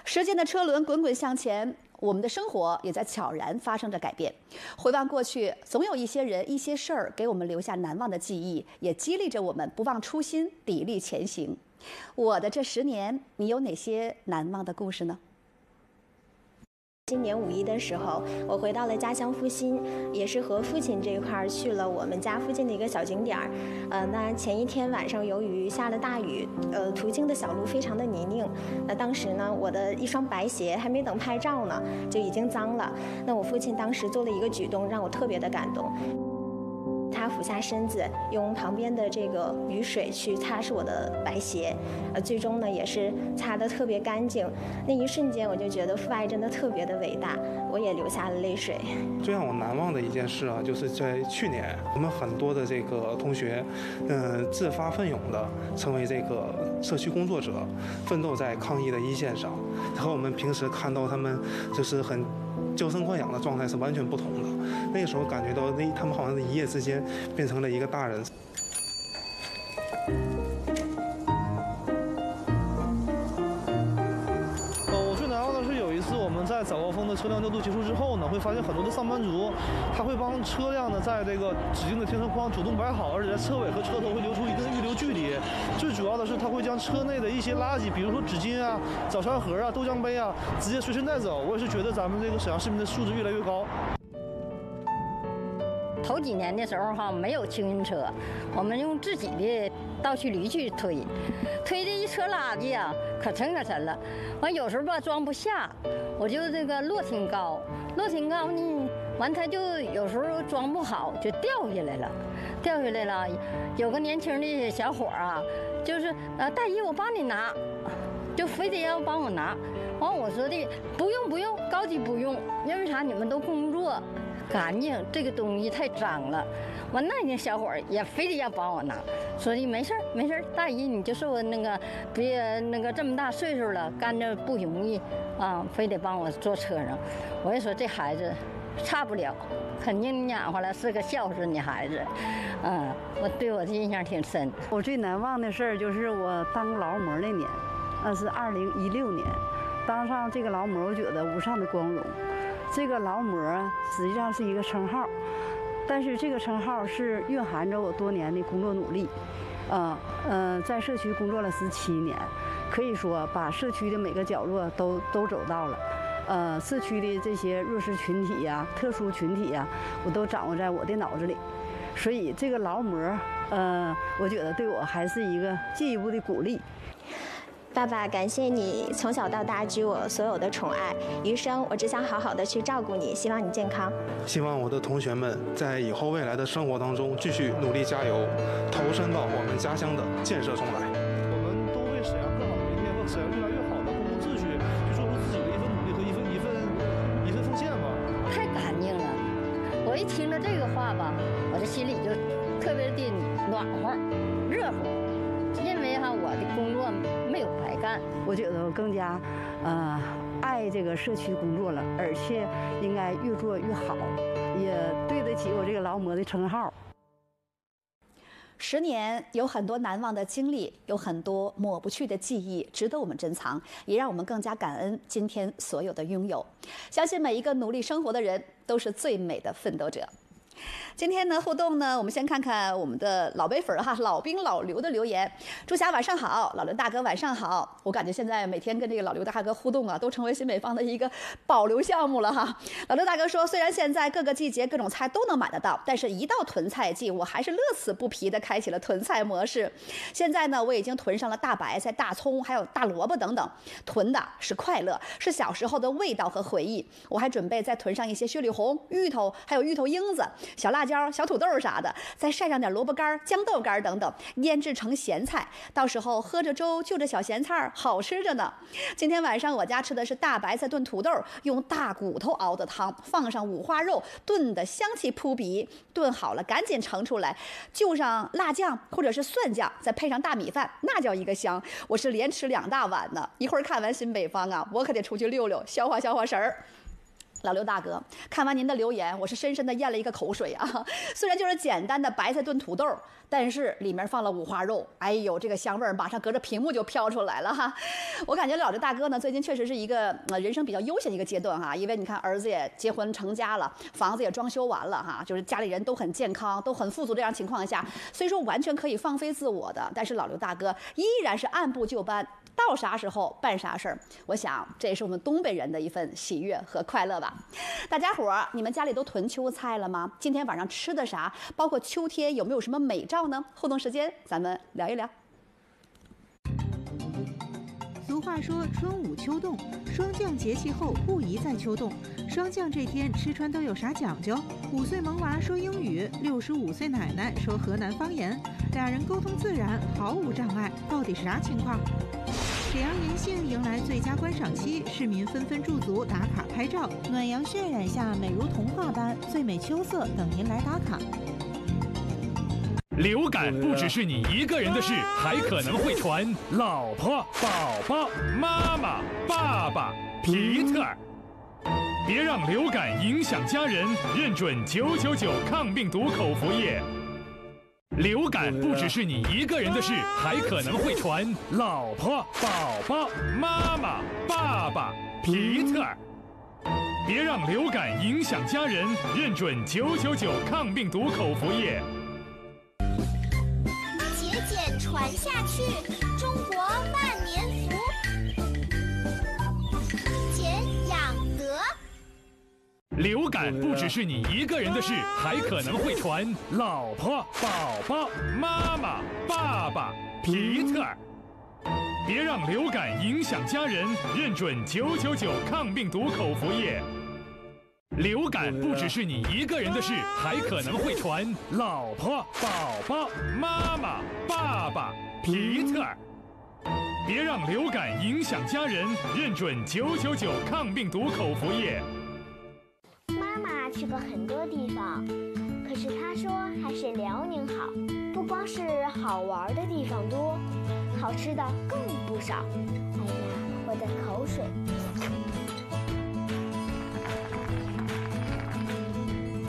时间的车轮滚滚向前，我们的生活也在悄然发生着改变。回望过去，总有一些人、一些事儿给我们留下难忘的记忆，也激励着我们不忘初心、砥砺前行。我的这10年，你有哪些难忘的故事呢？ 今年5一的时候，我回到了家乡阜新，也是和父亲这一块儿去了我们家附近的一个小景点儿。那前一天晚上由于下了大雨，途经的小路非常的泥泞。那当时呢，我的一双白鞋还没等拍照呢，就已经脏了。那我父亲当时做了一个举动，让我特别的感动。他俯下身子，用旁边的这个雨水去擦拭我的白鞋，最终呢也是擦得特别干净。那一瞬间，我就觉得父爱真的特别的伟大，我也流下了泪水。最让我难忘的一件事啊，就是在去年，我们很多的这个同学，自发奋勇的成为这个社区工作者，奋斗在抗疫的一线上，和我们平时看到他们就是很。 娇生惯养的状态是完全不同的。那个时候感觉到，他们好像是一夜之间变成了一个大人。我最难忘的是有一次我们在早高峰的车辆调度结束之后呢，会发现很多的上班族，他会帮车辆呢在这个指定的停车框主动摆好，而且在车尾和车头会留出一定的预留距离。最主要的是，他会将车内的一些垃圾，比如说纸巾啊、早餐盒啊、豆浆杯啊，直接随身带走。我也是觉得咱们这个沈阳市民的素质越来越高。头几年的时候哈，没有清运车，我们用自己的倒骑驴去推，推这一车垃圾啊，可沉可沉了。完有时候吧装不下，我就这个落挺高，落挺高呢，完它就有时候装不好就掉下来了，掉下来了。有个年轻的小伙啊。 就是大姨，我帮你拿，就非得要帮我拿。完我说的不用不用，高级不用，因为啥？你们都工作干净，这个东西太脏了。完那那小伙儿也非得要帮我拿，说的没事儿没事儿，大姨你就是我那个别那个这么大岁数了，干着不容易啊，非得帮我坐车上。我也说这孩子差不了，肯定你养活了是个孝顺的孩子。 嗯，我对我的印象挺深。我最难忘的事儿就是我当劳模那年，那是2016年，当上这个劳模，我觉得无上的光荣。这个劳模实际上是一个称号，但是这个称号是蕴含着我多年的工作努力。在社区工作了17年，可以说把社区的每个角落都走到了。 社区的这些弱势群体呀、特殊群体呀，我都掌握在我的脑子里。 所以这个劳模，我觉得对我还是一个进一步的鼓励。爸爸，感谢你从小到大给我所有的宠爱，余生我只想好好的去照顾你，希望你健康。希望我的同学们在以后未来的生活当中继续努力加油，投身到我们家乡的建设中来。我们都为沈阳更好的明天和沈阳越来越好的公共秩序去做出自己的一份努力和一份奉献吧。太干净了，我一听到这个话吧。 这心里就特别的暖和、热乎，因为哈我的工作没有白干，我觉得我更加爱这个社区工作了，而且应该越做越好，也对得起我这个劳模的称号。 10年有很多难忘的经历，有很多抹不去的记忆，值得我们珍藏，也让我们更加感恩今天所有的拥有。相信每一个努力生活的人都是最美的奋斗者。今天呢互动呢，我们先看看我们的老杯粉哈，老兵老刘的留言。朱霞晚上好，老刘大哥晚上好。我感觉现在每天跟这个老刘大哥互动啊，都成为新北方的一个保留项目了哈。老刘大哥说，虽然现在各个季节各种菜都能买得到，但是一到囤菜季，我还是乐此不疲地开启了囤菜模式。现在呢，我已经囤上了大白菜、大葱，还有大萝卜等等。囤的是快乐，是小时候的味道和回忆。我还准备再囤上一些雪里红、芋头，还有芋头缨子、小辣椒、小土豆啥的，再晒上点萝卜干、豇豆干等等，腌制成咸菜。到时候喝着粥，就着小咸菜，好吃着呢。今天晚上我家吃的是大白菜炖土豆，用大骨头熬的汤，放上五花肉，炖的香气扑鼻。炖好了赶紧盛出来，就上辣酱或者是蒜酱，再配上大米饭，那叫一个香。我是连吃2大碗呢。一会儿看完新北方啊，我可得出去溜溜，消化消化神儿。老刘大哥，看完您的留言，我是深深的咽了一个口水啊。虽然就是简单的白菜炖土豆，但是里面放了五花肉，哎呦，这个香味儿马上隔着屏幕就飘出来了哈。我感觉老刘大哥呢，最近确实是一个人生比较悠闲的一个阶段哈，因为你看儿子也结婚成家了，房子也装修完了哈，就是家里人都很健康，都很富足这样情况下，所以说完全可以放飞自我的。但是老刘大哥依然是按部就班，到啥时候办啥事儿。我想这也是我们东北人的一份喜悦和快乐吧。大家伙儿，你们家里都囤秋菜了吗？今天晚上吃的啥？包括秋天有没有什么美照呢？互动时间，咱们聊一聊。俗话说春捂秋冻，霜降节气后不宜再秋冻。霜降这天吃穿都有啥讲究？5岁萌娃说英语，65岁奶奶说河南方言，2人沟通自然，毫无障碍，到底是啥情况？沈阳银杏迎来最佳观赏期，市民纷纷驻足打卡拍照。暖阳渲染下，美如童话般，最美秋色等您来打卡。流感不只是你一个人的事，还可能会传老婆、宝宝、妈妈、爸爸、皮特。别让流感影响家人，认准999抗病毒口服液。流感不只是你一个人的事，还可能会传老婆、宝宝、妈妈、爸爸、皮特。别让流感影响家人，认准999抗病毒口服液。节俭传下去，中国万年福。俭养德。流感不只是你一个人的事，还可能会传老婆、宝宝、妈妈、爸爸、皮特。别让流感影响家人，认准999抗病毒口服液。流感不只是你一个人的事，还可能会传老婆、宝宝、妈妈、爸爸、皮特。别让流感影响家人，认准999抗病毒口服液。去过很多地方，可是他说还是辽宁好。不光是好玩的地方多，好吃的更不少。哎呀，我的口水！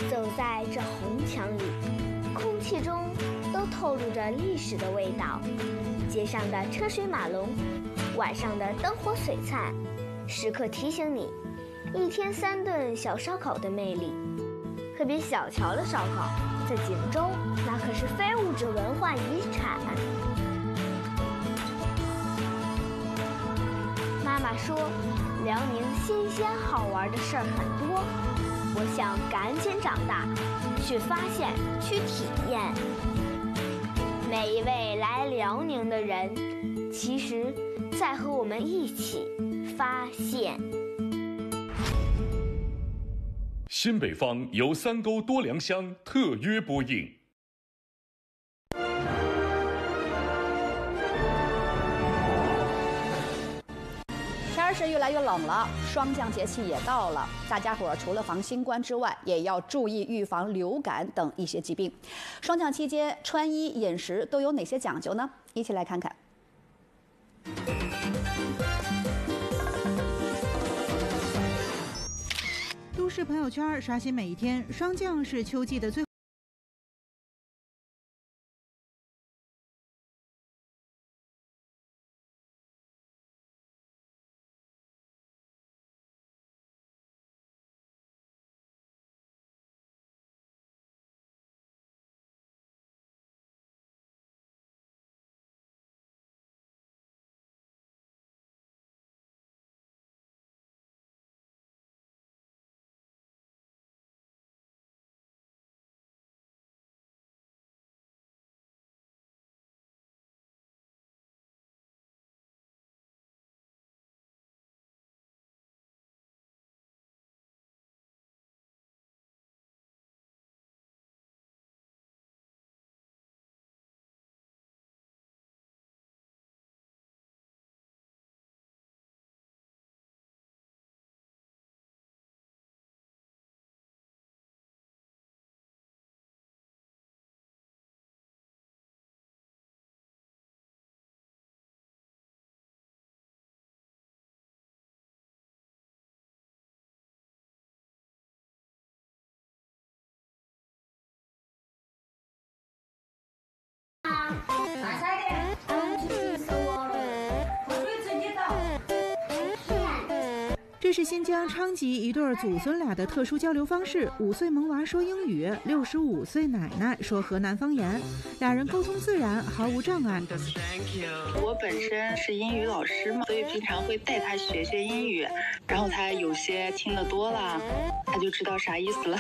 走在这红墙里，空气中都透露着历史的味道。街上的车水马龙，晚上的灯火璀璨，时刻提醒你。1天3顿小烧烤的魅力，可比小桥的烧烤在锦州那可是非物质文化遗产。妈妈说，辽宁新鲜好玩的事儿很多，我想赶紧长大，去发现，去体验。每一位来辽宁的人，其实在和我们一起发现。新北方由三沟多良乡特约播映。是越来越冷了，霜降节气也到了，大家伙儿除了防新冠之外，也要注意预防流感等一些疾病。霜降期间穿衣、饮食都有哪些讲究呢？一起来看看。都市朋友圈刷新每一天，霜降是秋季的最。这是新疆昌吉一对祖孙俩的特殊交流方式，5岁萌娃说英语，65岁奶奶说河南方言，俩人沟通自然，毫无障碍。我本身是英语老师嘛，所以平常会带他学学英语，然后他有些听得多了，他就知道啥意思了。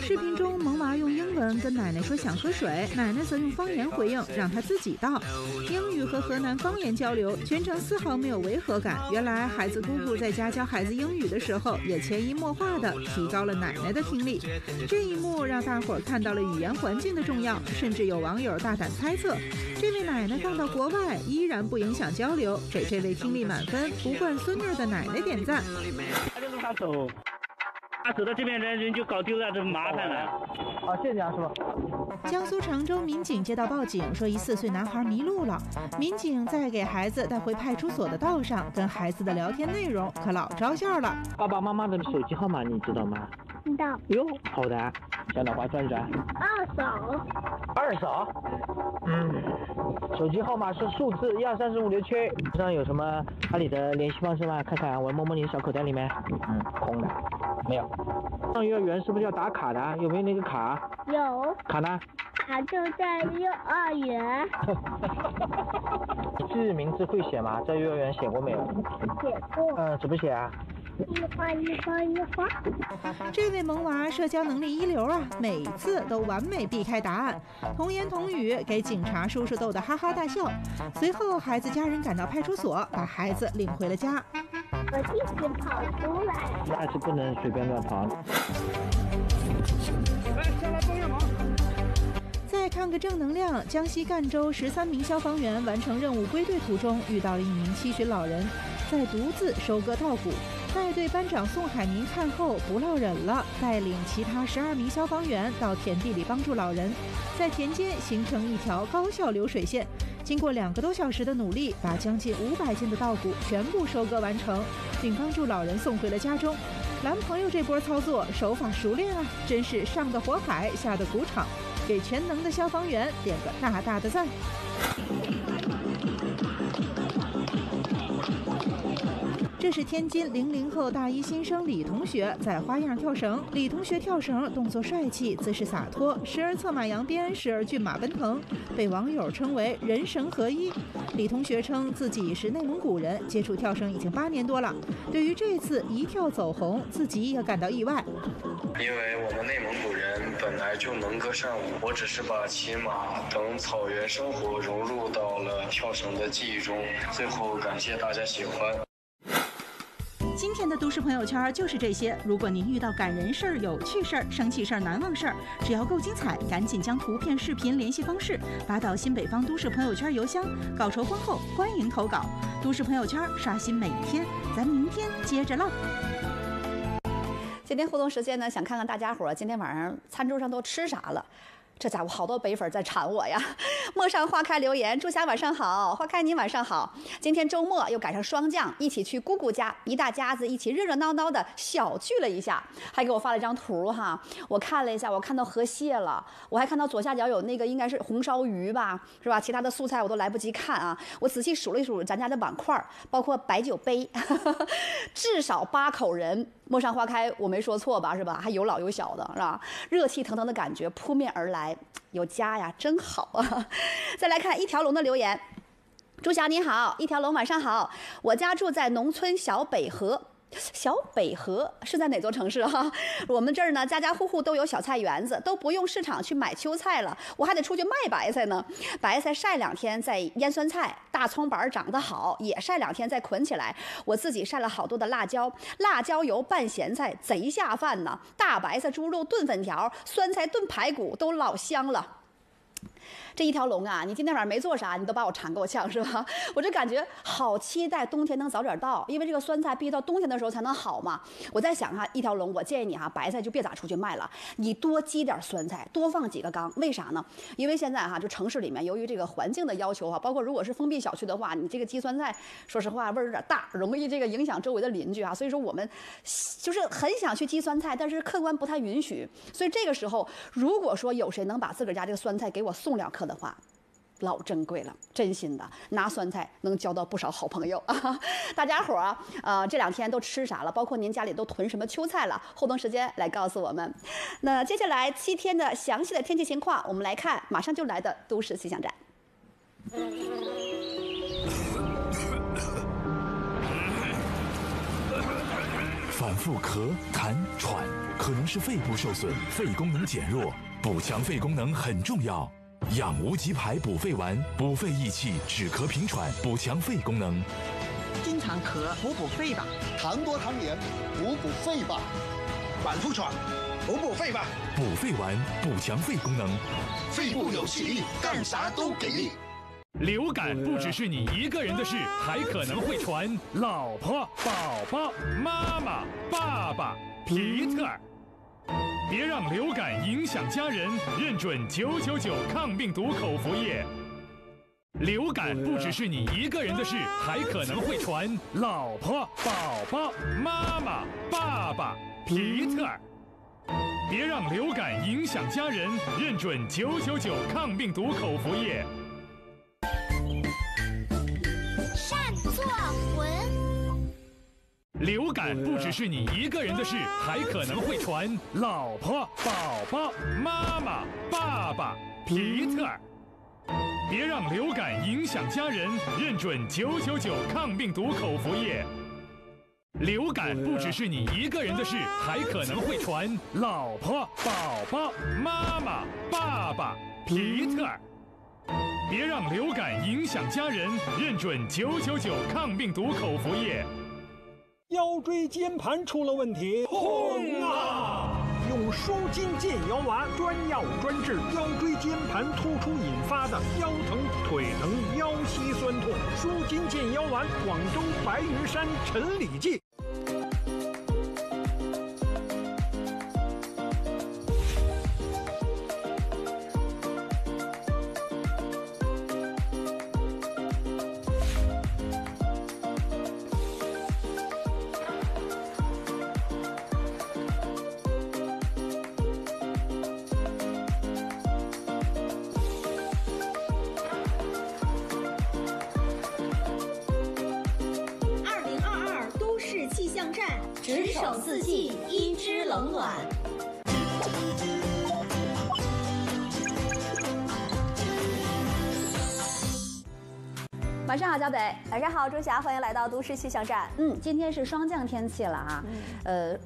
视频中，萌娃用英文跟奶奶说想喝水，奶奶则用方言回应，让他自己倒。英语和河南方言交流，全程丝毫没有违和感。原来孩子姑姑在家教孩子英语的时候，也潜移默化地提高了奶奶的听力。这一幕让大伙儿看到了语言环境的重要，甚至有网友大胆猜测，这位奶奶放到国外依然不影响交流，给这位听力满分、不惯孙女的奶奶点赞。他走到这边人就搞丢了，这麻烦了。好，谢谢啊，师傅。江苏常州民警接到报警，说一4岁男孩迷路了。民警在给孩子带回派出所的道上，跟孩子的聊天内容可老招笑了。爸爸妈妈的手机号码你知道吗？知道。哟，好的，小脑瓜转一转。二嫂。二嫂。手机号码是数字1234567。身上有什么阿里的联系方式吗？看看，我摸摸你小口袋里面。空的。没有。上幼儿园是不是要打卡的？有没有那个卡？有。卡呢？卡就在幼儿园。你名字会写吗？在幼儿园写过没有？写过。怎么写啊？一花。这位萌娃社交能力一流啊，每次都完美避开答案，童言童语给警察叔叔逗得哈哈大笑。随后，孩子家人赶到派出所，把孩子领回了家。我弟弟跑出来了，下次不能随便乱跑。再看个正能量，江西赣州13名消防员完成任务归队途中，遇到了一名70老人，在独自收割稻谷。带队班长宋海民看后不落忍了，带领其他12名消防员到田地里帮助老人，在田间形成一条高效流水线。经过2个多小时的努力，把将近500斤的稻谷全部收割完成，并帮助老人送回了家中。男朋友这波操作手法熟练啊，真是上的火海，下的谷场，给全能的消防员点个大大的赞。这是天津00后大1新生李同学在花样跳绳。李同学跳绳动作帅气，姿势洒脱，时而策马扬鞭，时而骏马奔腾，被网友称为人绳合一。李同学称自己是内蒙古人，接触跳绳已经8年多了。对于这次一跳走红，自己也感到意外。因为我们内蒙古人本来就能歌善舞，我只是把骑马等草原生活融入到了跳绳的记忆中。最后感谢大家喜欢。今天的都市朋友圈就是这些。如果您遇到感人事儿、有趣事儿、生气事儿、难忘事儿，只要够精彩，赶紧将图片、视频联系方式发到新北方都市朋友圈邮箱。稿酬丰厚，欢迎投稿。都市朋友圈刷新每一天，咱明天接着唠。今天互动时间呢，想看看大家伙今天晚上餐桌上都吃啥了。这家伙好多北粉在馋我呀！陌上花开留言，朱霞晚上好，花开您晚上好。今天周末又赶上霜降，一起去姑姑家，一大家子一起热热闹闹的小聚了一下，还给我发了一张图哈，我看了一下，我看到河蟹了，我还看到左下角有那个应该是红烧鱼吧，是吧？其他的素菜我都来不及看啊，我仔细数了一数咱家的碗筷，包括白酒杯，至少8口人。陌上花开，我没说错吧？是吧？还有老有小的，是吧？热气腾腾的感觉扑面而来，有家呀，真好啊！再来看一条龙的留言，朱霞你好，一条龙晚上好，我家住在农村小北河。小北河是在哪座城市啊？我们这儿呢，家家户户都有小菜园子，都不用市场去买秋菜了，我还得出去卖白菜呢。白菜晒2天再腌酸菜，大葱板长得好也晒2天再捆起来。我自己晒了好多的辣椒，辣椒油拌咸菜贼下饭呢。大白菜猪肉炖粉条，酸菜炖排骨都老香了。这一条龙啊，你今天晚上没做啥，你都把我馋够呛是吧？我就感觉好期待冬天能早点到，因为这个酸菜必须到冬天的时候才能好嘛。我在想啊，一条龙，我建议你啊，白菜就别咋出去卖了，你多积点酸菜，多放几个缸。为啥呢？因为现在哈，就城市里面由于这个环境的要求啊，包括如果是封闭小区的话，你这个积酸菜，说实话味儿有点大，容易这个影响周围的邻居啊。所以说我们就是很想去积酸菜，但是客观不太允许。所以这个时候，如果说有谁能把自个儿家这个酸菜给我送2颗的话，老珍贵了，真心的拿酸菜能交到不少好朋友啊！大家伙啊，这两天都吃啥了？包括您家里都囤什么秋菜了？后段时间来告诉我们。那接下来7天的详细的天气情况，我们来看马上就来的都市气象站。反复咳、痰、喘，可能是肺部受损，肺功能减弱，补强肺功能很重要。 养无极牌补肺丸，补肺益气，止咳平喘，补强肺功能。经常咳，补肺吧；痰多痰黏，补肺吧；反复喘，补肺吧。补肺丸，补强肺功能。肺部有气力，干啥都给力。流感不只是你一个人的事，还可能会传老婆、宝宝、妈妈、爸爸、皮特。 别让流感影响家人，认准999抗病毒口服液。流感不只是你一个人的事，还可能会传老婆、宝宝、妈妈、爸爸、皮特。别让流感影响家人，认准999抗病毒口服液。善作魂。 流感不只是你一个人的事，还可能会传老婆、宝宝、妈妈、爸爸、皮特。别让流感影响家人，认准999抗病毒口服液。流感不只是你一个人的事，还可能会传老婆、宝宝、妈妈、爸爸、皮特。别让流感影响家人，认准999抗病毒口服液。 腰椎间盘出了问题，痛啊！用舒筋健腰丸，专药专治腰椎间盘突出引发的腰疼、腿疼、腰膝酸痛。舒筋健腰丸，广州白云山陈李济。 晚上好，小北。晚上好，钟霞。欢迎来到都市气象站。今天是霜降天气了啊。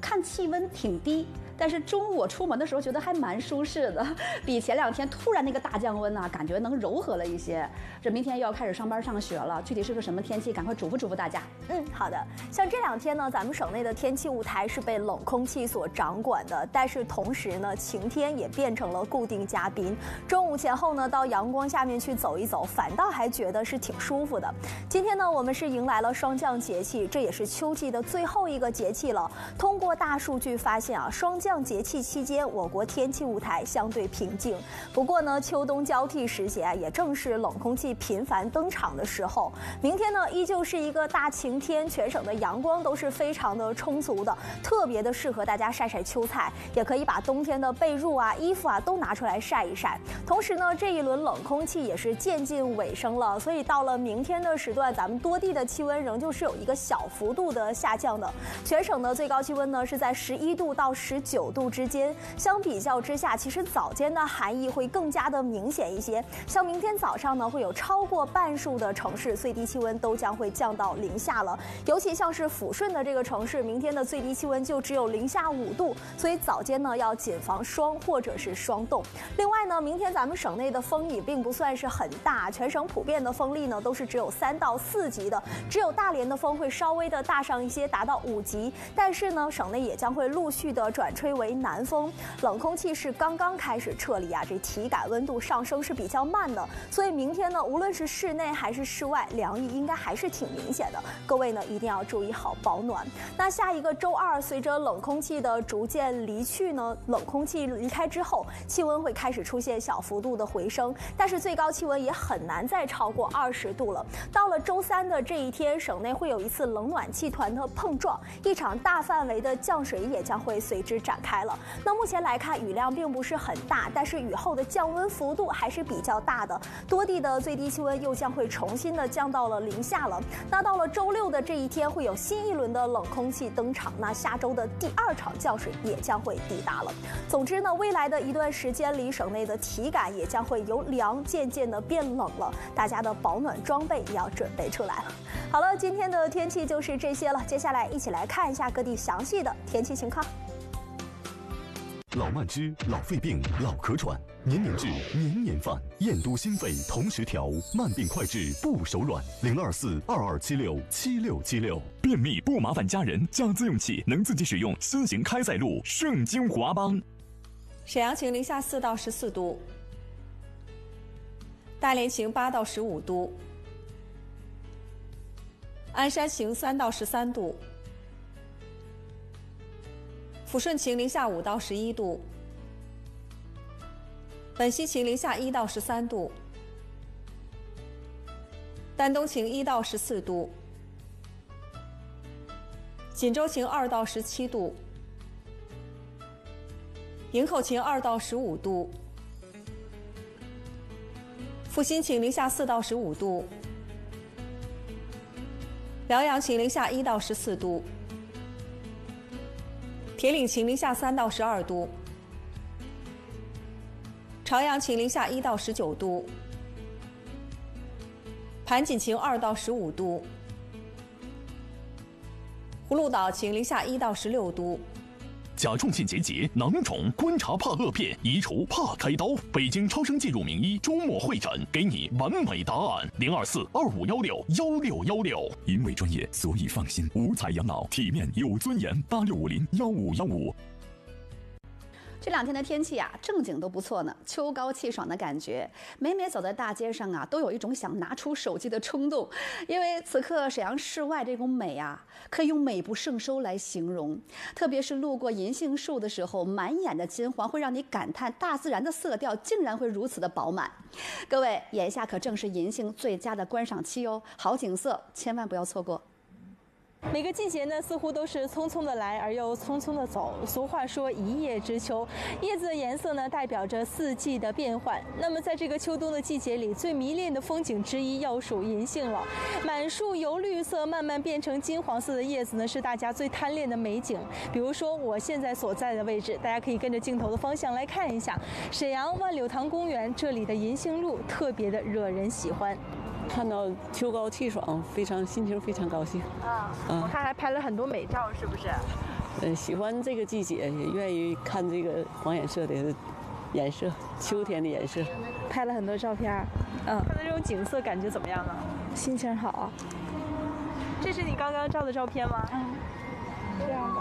看气温挺低，但是中午我出门的时候觉得还蛮舒适的，比前2天突然那个大降温呢、感觉能柔和了一些。这明天又要开始上班上学了，具体是个什么天气，赶快嘱咐嘱咐大家。好的。像这2天呢，咱们省内的天气舞台是被冷空气所掌管的，但是同时呢，晴天也变成了固定嘉宾。中午前后呢，到阳光下面去走一走，反倒还觉得是挺舒服的。 今天呢，我们是迎来了霜降节气，这也是秋季的最后一个节气了。通过大数据发现啊，霜降节气期间，我国天气舞台相对平静。不过呢，秋冬交替时节啊，也正是冷空气频繁登场的时候。明天呢，依旧是一个大晴天，全省的阳光都是非常的充足的，特别的适合大家晒晒秋菜，也可以把冬天的被褥啊、衣服啊都拿出来晒一晒。同时呢，这一轮冷空气也是渐近尾声了，所以到了明天。 今天的时段，咱们多地的气温仍旧是有一个小幅度的下降的。全省的最高气温呢是在11度到19度之间。相比较之下，其实早间的寒意会更加的明显一些。像明天早上呢，会有超过半数的城市最低气温都将会降到0下了。尤其像是抚顺的这个城市，明天的最低气温就只有零下5度，所以早间呢要谨防霜或者是霜冻。另外呢，明天咱们省内的风雨并不算是很大，全省普遍的风力呢都是只有3到4级的，只有大连的风会稍微的大上一些，达到5级。但是呢，省内也将会陆续的转吹为南风。冷空气是刚刚开始撤离啊，这体感温度上升是比较慢的。所以明天呢，无论是室内还是室外，凉意应该还是挺明显的。各位呢，一定要注意好保暖。那下一个周2，随着冷空气的逐渐离去呢，冷空气离开之后，气温会开始出现小幅度的回升，但是最高气温也很难再超过20度了。 到了周3的这一天，省内会有一次冷暖气团的碰撞，一场大范围的降水也将会随之展展开了。那目前来看，雨量并不是很大，但是雨后的降温幅度还是比较大的，多地的最低气温又将会重新的降到了0下了。那到了周六的这一天，会有新一轮的冷空气登场，那下周的第2场降水也将会抵达了。总之呢，未来的一段时间里，省内的体感也将会由凉渐渐的变冷了，大家的保暖装备也要准备出来了。好了，今天的天气就是这些了，接下来一起来看一下各地详细的天气情况。老慢支、老肺病、老咳喘，年年治，年年犯。燕都心肺同时调，慢病快治不手软。024-2276-7676。便秘不麻烦家人，家自用起，能自己使用。新型开塞露，盛京华邦。沈阳晴零下4到14度，大连晴8到15度，鞍山晴3到13度。抚顺晴零下5到11度，本溪晴零下1到13度，丹东晴1到14度，锦州晴2到17度，营口晴2到15度，阜新晴零下4到15度，辽阳晴零下1到14度。铁岭晴零下3到12度，朝阳晴零下1到19度，盘锦晴2到15度，葫芦岛晴零下1到16度。甲状腺结节、囊肿，观察怕恶变，移除怕开刀。北京超声技乳名医周末会诊，给你完美答案。024-2516-1616。因为专业，所以放心。五彩养老，体面有尊严。8650-1515。这2天的天气啊，正经都不错呢，秋高气爽的感觉。每每走在大街上啊，都有一种想拿出手机的冲动，因为此刻沈阳市外这种美啊，可以用美不胜收来形容。特别是路过银杏树的时候，满眼的金黄，会让你感叹大自然的色调竟然会如此的饱满。各位，眼下可正是银杏最佳的观赏期哦，好景色千万不要错过。每个季节呢，似乎都是匆匆的来，而又匆匆的走。俗话说一叶知秋，叶子的颜色呢，代表着四季的变换。那么在这个秋冬的季节里，最迷恋的风景之一要属银杏了。满树由绿色慢慢变成金黄色的叶子呢，是大家最贪恋的美景。比如说我现在所在的位置，大家可以跟着镜头的方向来看一下，沈阳万柳堂公园这里的银杏路特别的惹人喜欢。看到秋高气爽，非常心情非常高兴啊！我看还拍了很多美照，是不是？喜欢这个季节，也愿意看这个黄颜色的颜色，秋天的颜色，拍了很多照片。看到这种景色，感觉怎么样呢？心情好。这是你刚刚照的照片吗？这样的。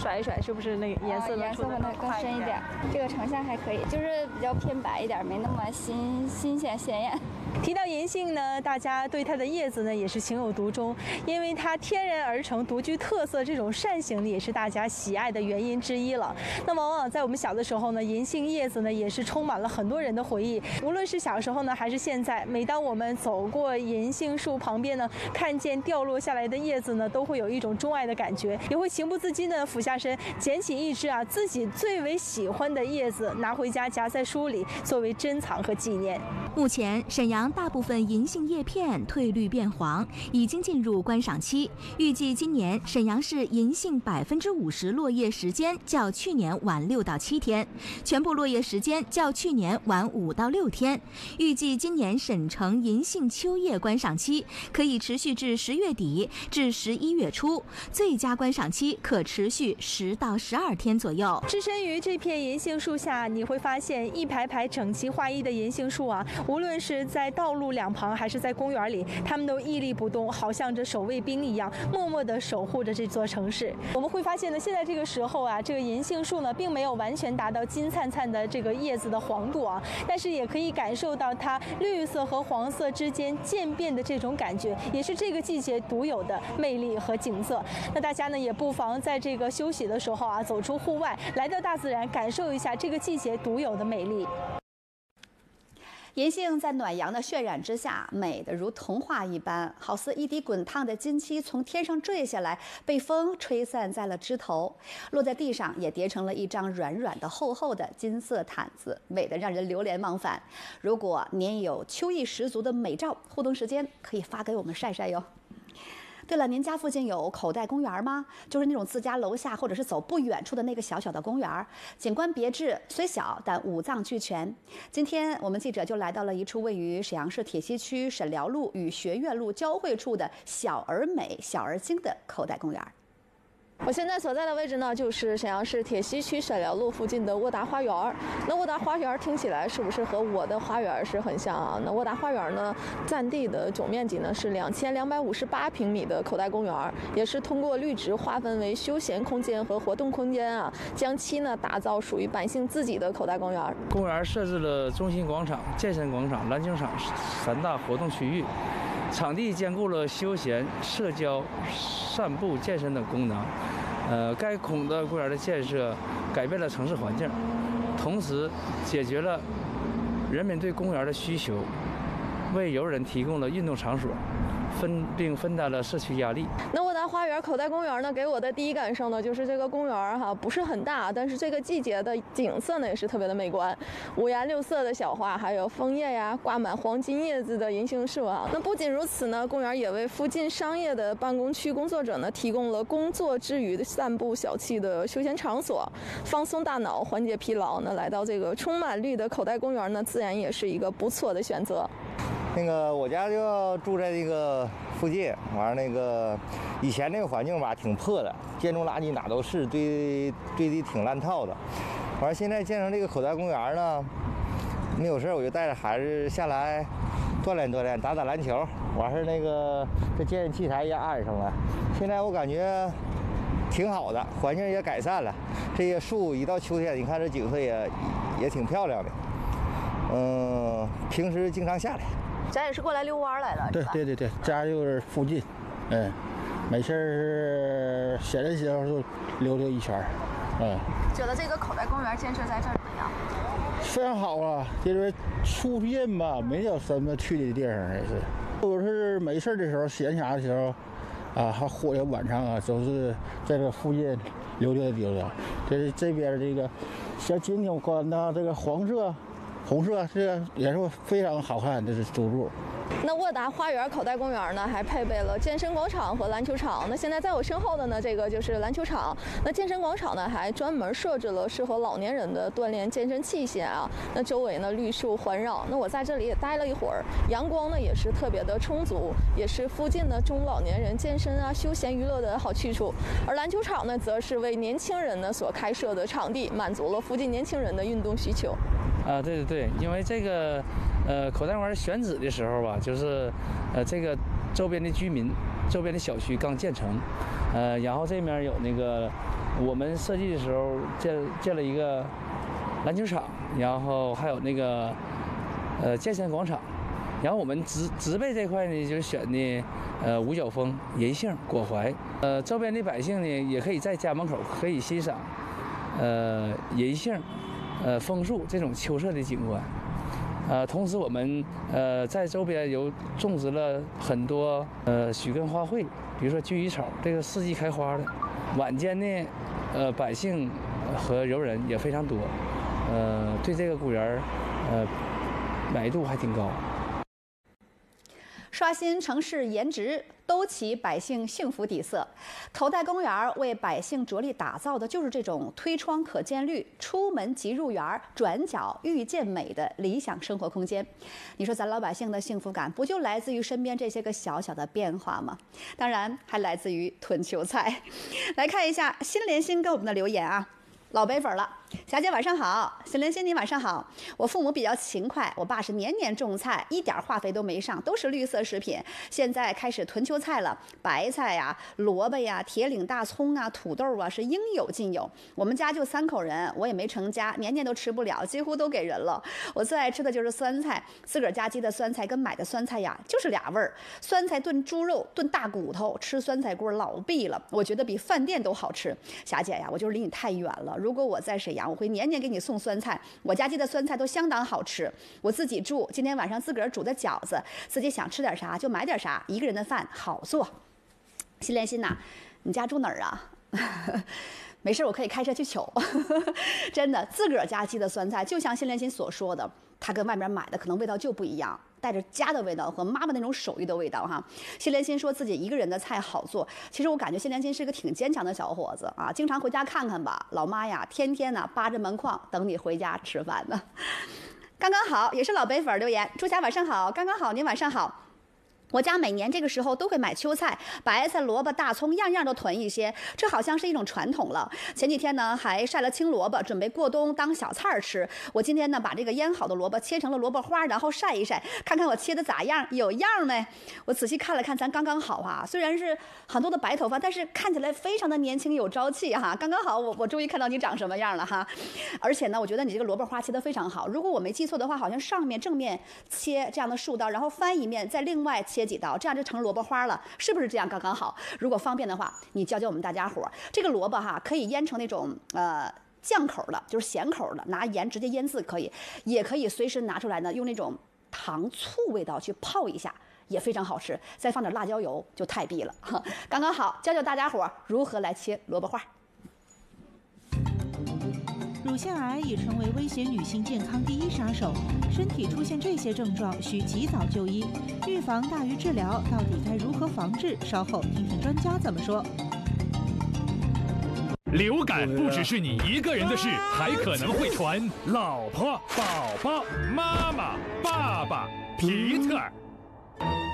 甩一甩，是不是那个颜色会更深一点？这个成像还可以，就是比较偏白一点，没那么新鲜鲜艳。提到银杏呢，大家对它的叶子呢也是情有独钟，因为它天然而成、独具特色，这种扇形的也是大家喜爱的原因之一了。那么往往在我们小的时候呢，银杏叶子呢也是充满了很多人的回忆。无论是小时候呢，还是现在，每当我们走过银杏树旁边呢，看见掉落下来的叶子呢，都会有一种钟爱的感觉，也会情不自禁的俯下身捡起一只自己最为喜欢的叶子，拿回家夹在书里，作为珍藏和纪念。目前，沈阳大部分银杏叶片褪绿变黄，已经进入观赏期。预计今年沈阳市银杏50%落叶时间较去年晚6到7天，全部落叶时间较去年晚5到6天。预计今年沈城银杏秋叶观赏期可以持续至10月底至11月初，最佳观赏期可持续10到12天左右。置身于这片银杏树下，你会发现一排排整齐划一的银杏树啊，无论是在道路两旁还是在公园里，他们都屹立不动，好像这守卫兵一样，默默地守护着这座城市。我们会发现呢，现在这个时候啊，这个银杏树呢并没有完全达到金灿灿的这个叶子的黄度啊，但是也可以感受到它绿色和黄色之间渐变的这种感觉，也是这个季节独有的魅力和景色。那大家呢也不妨在这个休息的时候啊，走出户外，来到大自然，感受一下这个季节独有的美丽。银杏在暖阳的渲染之下，美得如童话一般，好似一滴滚烫的金漆从天上坠下来，被风吹散在了枝头，落在地上也叠成了一张软软的、厚厚的金色毯子，美得让人流连忘返。如果您有秋意十足的美照，互动时间可以发给我们晒晒哟。 对了，您家附近有口袋公园吗？就是那种自家楼下或者是走不远处的那个小小的公园，景观别致，虽小但五脏俱全。今天我们记者就来到了一处位于沈阳市铁西区沈辽路与学院路交汇处的小而美、小而精的口袋公园。 我现在所在的位置呢，就是沈阳市铁西区沈辽路附近的沃达花园。那沃达花园听起来是不是和我的花园是很像啊？那沃达花园呢，占地的总面积呢是2258平米的口袋公园，也是通过绿植划分为休闲空间和活动空间啊，将其呢打造属于百姓自己的口袋公园。公园设置了中心广场、健身广场、篮球场3大活动区域。 场地兼顾了休闲、社交、散步、健身等功能。该孔的公园的建设改变了城市环境，同时解决了人民对公园的需求，为游人提供了运动场所。 并分担了社区压力。那沃达花园口袋公园呢，给我的第一感受呢，就是这个公园哈不是很大，但是这个季节的景色呢也是特别的美观，五颜六色的小花，还有枫叶呀，挂满黄金叶子的银杏树啊。那不仅如此呢，公园也为附近商业的办公区工作者呢提供了工作之余的散步小憩的休闲场所，放松大脑，缓解疲劳呢。来到这个充满绿的口袋公园呢，自然也是一个不错的选择。 那个我家就要住在这个附近，完那个以前那个环境吧挺破的，建筑垃圾哪都是堆的挺烂套的。完现在建成这个口袋公园呢，没有事我就带着孩子下来锻炼锻炼，打打篮球。完事那个这健身器材也安上了，现在我感觉挺好的，环境也改善了。这些树一到秋天，你看这景色也挺漂亮的。嗯，平时经常下来。 咱也是过来遛弯来了，对，家就是附近，嗯，没事儿闲着时候就溜一圈儿，嗯。觉得这个口袋公园建设在这儿怎么样？非常好啊，就是促进吧，没有什么去的地方也是，就是没事的时候、闲暇的时候，啊，还或者晚上啊，都是在这附近溜达。这边这个像今天我看到这个黄色。 红色这也是非常好看，这是土著。那沃达花园口袋公园呢，还配备了健身广场和篮球场。那现在在我身后的呢，这个就是篮球场。那健身广场呢，还专门设置了适合老年人的锻炼健身器械啊。那周围呢，绿树环绕。那我在这里也待了一会儿，阳光呢也是特别的充足，也是附近的中老年人健身啊、休闲娱乐的好去处。而篮球场呢，则是为年轻人呢所开设的场地，满足了附近年轻人的运动需求。 啊，对，因为这个，口袋公园选址的时候吧，就是，这个周边的居民、周边的小区刚建成，然后这面有那个我们设计的时候建了一个篮球场，然后还有那个，健身广场，然后我们植被这块呢就选的，五角枫、银杏、果槐，周边的百姓呢也可以在家门口可以欣赏，银杏。 枫树这种秋色的景观，同时我们在周边有种植了很多许根花卉，比如说薰衣草，这个四季开花的。晚间呢，百姓和游人也非常多，对这个公园满意度还挺高。刷新城市颜值。 兜起百姓幸福底色，口袋公园为百姓着力打造的就是这种推窗可见绿、出门即入园、转角遇见美的理想生活空间。你说咱老百姓的幸福感不就来自于身边这些个小小的变化吗？当然还来自于囤秋菜。来看一下新连心给我们的留言啊。 老北粉了，霞姐晚上好，新连心你晚上好。我父母比较勤快，我爸是年年种菜，一点化肥都没上，都是绿色食品。现在开始囤秋菜了，白菜呀、萝卜呀、铁岭大葱啊、土豆啊是应有尽有。我们家就3口人，我也没成家，年年都吃不了，几乎都给人了。我最爱吃的就是酸菜，自个儿家鸡的酸菜跟买的酸菜呀就是俩味儿。酸菜炖猪肉、炖大骨头，吃酸菜锅老必了，我觉得比饭店都好吃。霞姐呀，我就是离你太远了。 如果我在沈阳，我会年年给你送酸菜，我家鸡的酸菜都相当好吃。我自己住，今天晚上自个儿煮的饺子，自己想吃点啥就买点啥，一个人的饭好做。新莲心呐，你家住哪儿啊？没事，我可以开车去取。真的，自个儿家鸡的酸菜，就像新莲心所说的，它跟外面买的可能味道就不一样，带着家的味道和妈妈那种手艺的味道哈。新莲心说自己一个人的菜好做，其实我感觉新莲心是个挺坚强的小伙子啊，经常回家看看吧，老妈呀，天天呢扒着门框等你回家吃饭呢。刚刚好，也是老北粉留言，朱霞晚上好，刚刚好，您晚上好。我家每年这个时候都会买秋菜，白菜、萝卜、大葱，样样都囤一些，这好像是一种传统了。前几天呢，还晒了青萝卜，准备过冬当小菜儿吃。我今天呢，把这个腌好的萝卜切成了萝卜花，然后晒一晒，看看我切的咋样，有样没？我仔细看了看，咱刚刚好啊。虽然是很多的白头发，但是看起来非常的年轻有朝气哈。刚刚好，我终于看到你长什么样了哈。而且呢，我觉得你这个萝卜花切得非常好。如果我没记错的话，好像上面正面切这样的竖刀，然后翻一面，再另外切几刀，这样就成萝卜花了，是不是这样刚刚好？如果方便的话，你教教我们大家伙，这个萝卜哈，可以腌成那种酱口的，就是咸口的，拿盐直接腌制可以，也可以随时拿出来呢，用那种糖醋味道去泡一下，也非常好吃，再放点辣椒油就太逼了，刚刚好，教教大家伙如何来切萝卜花。乳腺癌已成为威胁女性健康第一杀手，身体出现这些症状需及早就医，预防大于治疗，到底该如何防治？稍后听听专家怎么说。流感不只是你一个人的事，还可能会传老婆、宝宝、妈妈、爸爸、皮特。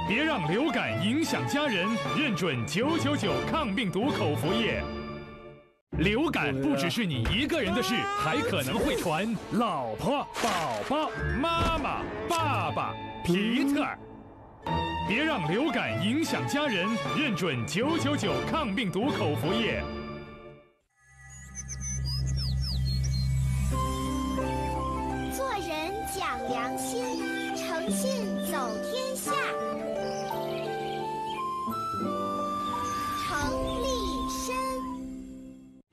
别让流感影响家人，认准999抗病毒口服液。流感不只是你一个人的事，还可能会传老婆、宝宝、妈妈、爸爸、皮特。别让流感影响家人，认准999抗病毒口服液。做人讲良心，诚信走天下。成立身。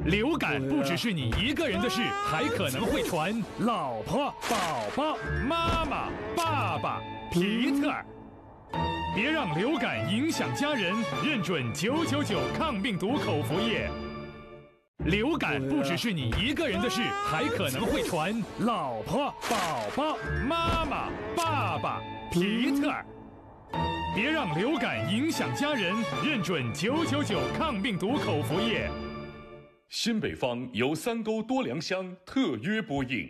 流感不只是你一个人的事，还可能会传老婆、宝宝、妈妈、爸爸、皮特。别让流感影响家人，认准999抗病毒口服液。流感不只是你一个人的事，还可能会传老婆、宝宝、妈妈、爸爸、皮特。别让流感影响家人，认准999抗病毒口服液。新北方由三沟多良乡特约播映。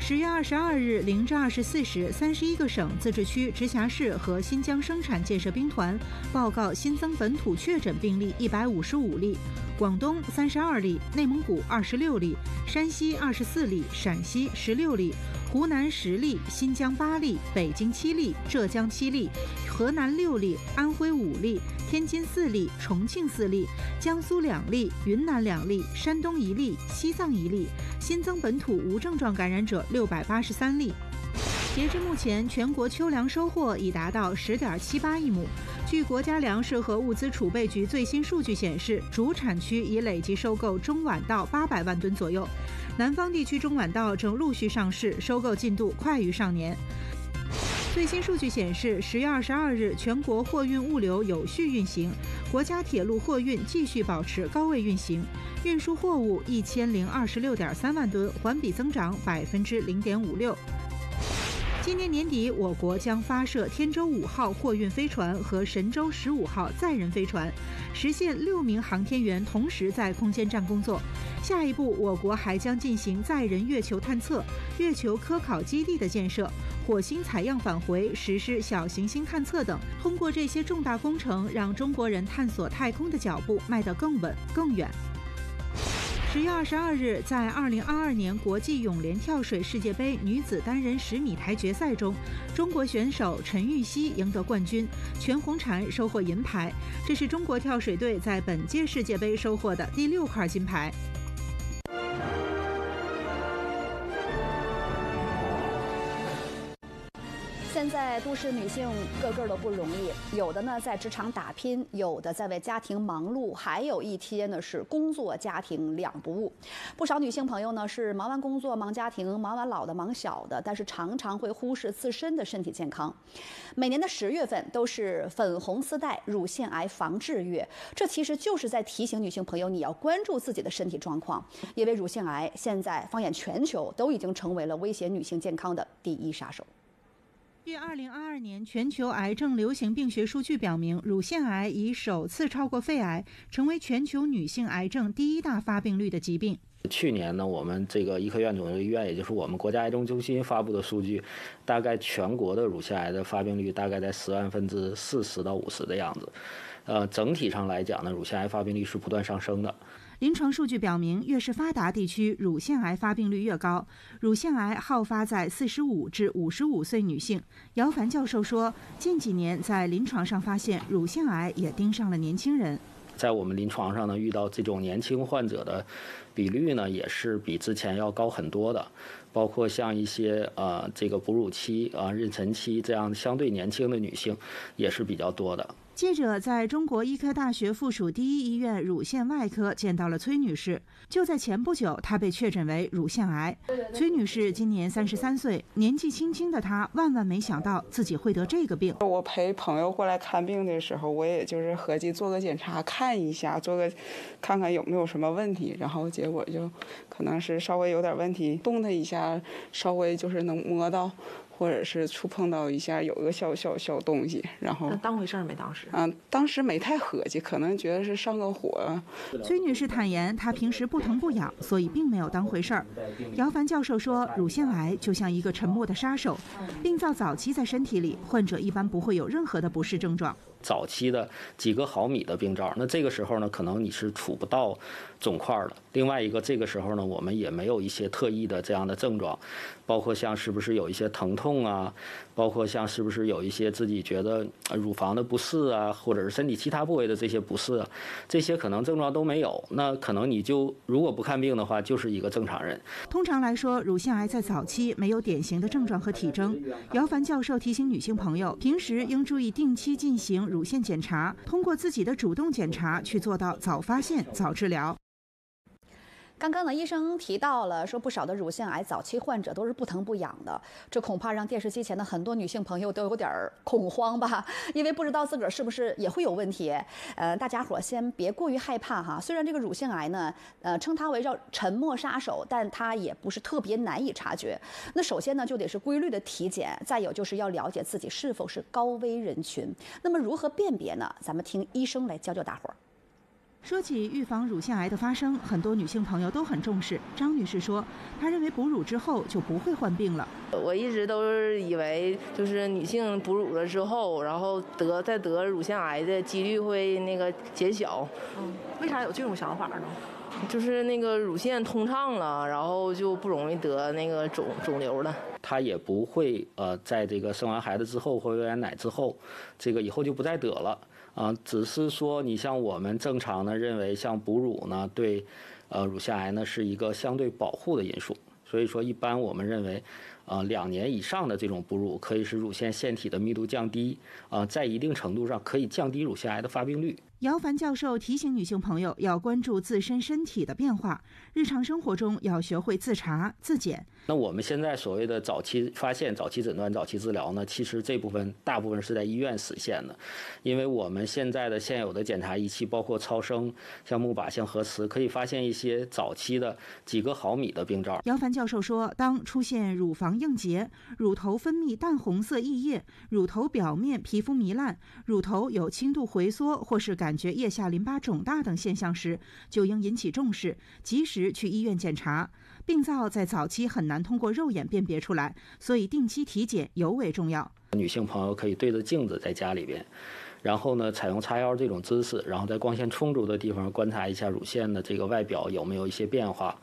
10月22日0至24时，31个省、自治区、直辖市和新疆生产建设兵团报告新增本土确诊病例155例，广东32例，内蒙古26例，山西24例，陕西16例。湖南10例，新疆8例，北京7例，浙江7例，河南6例，安徽5例，天津4例，重庆4例，江苏2例，云南2例，山东1例，西藏1例。新增本土无症状感染者683例。截至目前，全国秋粮收获已达到10.78亿亩。据国家粮食和物资储备局最新数据显示，主产区已累计收购中晚稻800万吨左右。南方地区中晚稻正陆续上市，收购进度快于上年。最新数据显示，10月22日，全国货运物流有序运行，国家铁路货运继续保持高位运行，运输货物1026.3万吨，环比增长0.56%。今年年底，我国将发射天舟5号货运飞船和神舟15号载人飞船，实现6名航天员同时在空间站工作。下一步，我国还将进行载人月球探测、月球科考基地的建设、火星采样返回、实施小行星探测等。通过这些重大工程，让中国人探索太空的脚步迈得更稳、更远。10月22日，在2022年国际泳联跳水世界杯女子单人10米台决赛中，中国选手陈芋汐赢得冠军，全红婵收获银牌，这是中国跳水队在本届世界杯收获的第6块金牌。现在多都市女性个个都不容易，有的呢在职场打拼，有的在为家庭忙碌，还有一天呢是工作家庭两不误。不少女性朋友呢是忙完工作忙家庭，忙完老的忙小的，但是常常会忽视自身的身体健康。每年的10月份都是粉红丝带乳腺癌防治月，这其实就是在提醒女性朋友你要关注自己的身体状况，因为乳腺癌现在放眼全球都已经成为了威胁女性健康的第一杀手。据2022年全球癌症流行病学数据表明，乳腺癌已首次超过肺癌，成为全球女性癌症第一大发病率的疾病。去年呢，我们这个医科院肿瘤医院，也就是我们国家癌症中心发布的数据，大概全国的乳腺癌的发病率大概在10%40%到50%的样子。整体上来讲呢，乳腺癌发病率是不断上升的。临床数据表明，越是发达地区，乳腺癌发病率越高。乳腺癌好发在45至55岁女性。姚凡教授说，近几年在临床上发现，乳腺癌也盯上了年轻人。在我们临床上呢，遇到这种年轻患者的比率呢，也是比之前要高很多的。包括像一些这个哺乳期啊、妊娠期这样相对年轻的女性，也是比较多的。记者在中国医科大学附属第一医院乳腺外科见到了崔女士。就在前不久，她被确诊为乳腺癌。崔女士今年33岁，年纪轻轻的她万万没想到自己会得这个病。我陪朋友过来看病的时候，我也就是合计做个检查看一下，看看有没有什么问题。然后结果就可能是稍微有点问题，动它一下，稍微就是能摸到。或者是触碰到一下有个小东西，然后当回事儿没当时？当时没太合计，可能觉得是上个火。崔女士坦言，她平时不疼不痒，所以并没有当回事儿。姚凡教授说，乳腺癌就像一个沉默的杀手，病灶早期在身体里，患者一般不会有任何的不适症状。早期的几个毫米的病灶，那这个时候呢，可能你是触不到肿块的。另外一个，这个时候呢，我们也没有一些特异的这样的症状，包括像是不是有一些疼痛啊，包括像是不是有一些自己觉得乳房的不适啊，或者是身体其他部位的这些不适啊，这些可能症状都没有，那可能你就如果不看病的话，就是一个正常人。通常来说，乳腺癌在早期没有典型的症状和体征。姚凡教授提醒女性朋友，平时应注意定期进行乳腺检查，通过自己的主动检查去做到早发现、早治疗。刚刚呢，医生提到了说，不少的乳腺癌早期患者都是不疼不痒的，这恐怕让电视机前的很多女性朋友都有点恐慌吧，因为不知道自个儿是不是也会有问题。大家伙先别过于害怕哈。虽然这个乳腺癌呢，称它为叫沉默杀手，但它也不是特别难以察觉。那首先呢，就得是规律的体检，再有就是要了解自己是否是高危人群。那么如何辨别呢？咱们听医生来教教大伙儿。说起预防乳腺癌的发生，很多女性朋友都很重视。张女士说，她认为哺乳之后就不会患病了。我一直都以为，就是女性哺乳了之后，然后再得乳腺癌的几率会减小。为啥有这种想法呢？就是乳腺通畅了，然后就不容易得肿瘤了。她也不会在这个生完孩子之后或者喂完奶之后，这个以后就不再得了。只是说你像我们正常的认为，像哺乳呢对，乳腺癌呢是一个相对保护的因素，所以说一般我们认为，2年以上的这种哺乳可以使乳腺腺体的密度降低，在一定程度上可以降低乳腺癌的发病率。姚凡教授提醒女性朋友要关注自身身体的变化，日常生活中要学会自查自检。那我们现在所谓的早期发现、早期诊断、早期治疗呢，其实大部分是在医院实现的，因为我们现在的现有的检查仪器，包括超声、像钼靶、像核磁，可以发现一些早期的几个毫米的病灶。姚凡教授说，当出现乳房硬结、乳头分泌淡红色液液、乳头表面皮肤糜烂、乳头有轻度回缩或是感觉腋下淋巴肿大等现象时，就应引起重视，及时去医院检查。病灶在早期很难通过肉眼辨别出来，所以定期体检尤为重要。女性朋友可以对着镜子在家里边，然后呢，采用叉腰这种姿势，然后在光线充足的地方观察一下乳腺的这个外表有没有一些变化。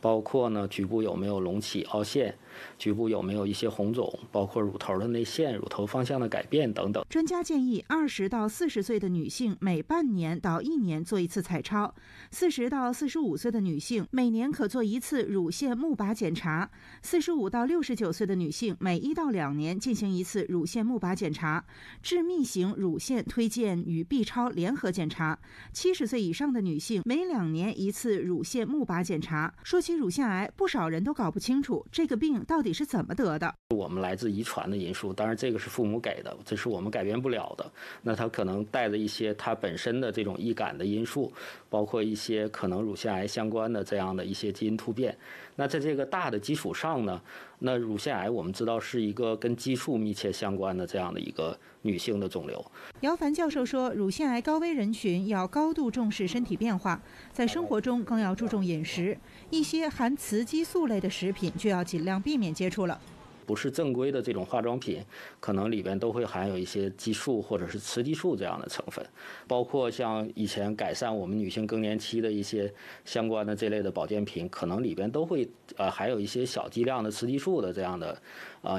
包括呢局部有没有隆起、凹陷，局部有没有一些红肿，包括乳头的内陷、乳头方向的改变等等。专家建议，20到40岁的女性每半年到1年做一次彩超，40到45岁的女性每年可做一次乳腺钼靶检查，45到69岁的女性每1到2年进行一次乳腺钼靶检查，致密型乳腺推荐与 B 超联合检查。70岁以上的女性每2年一次乳腺钼靶检查。说起乳腺癌，不少人都搞不清楚这个病到底是怎么得的。我们来自遗传的因素，当然这个是父母给的，这是我们改变不了的。那它可能带着一些它本身的这种易感的因素，包括一些可能乳腺癌相关的这样的一些基因突变。那在这个大的基础上呢，那乳腺癌我们知道是一个跟激素密切相关的这样的一个女性的肿瘤。姚凡教授说，乳腺癌高危人群要高度重视身体变化，在生活中更要注重饮食，一些含雌激素类的食品就要尽量避免接触了。不是正规的这种化妆品，可能里边都会含有一些激素或者是雌激素这样的成分，包括像以前改善我们女性更年期的一些相关的这类的保健品，可能里边都会含有一些小剂量的雌激素的这样的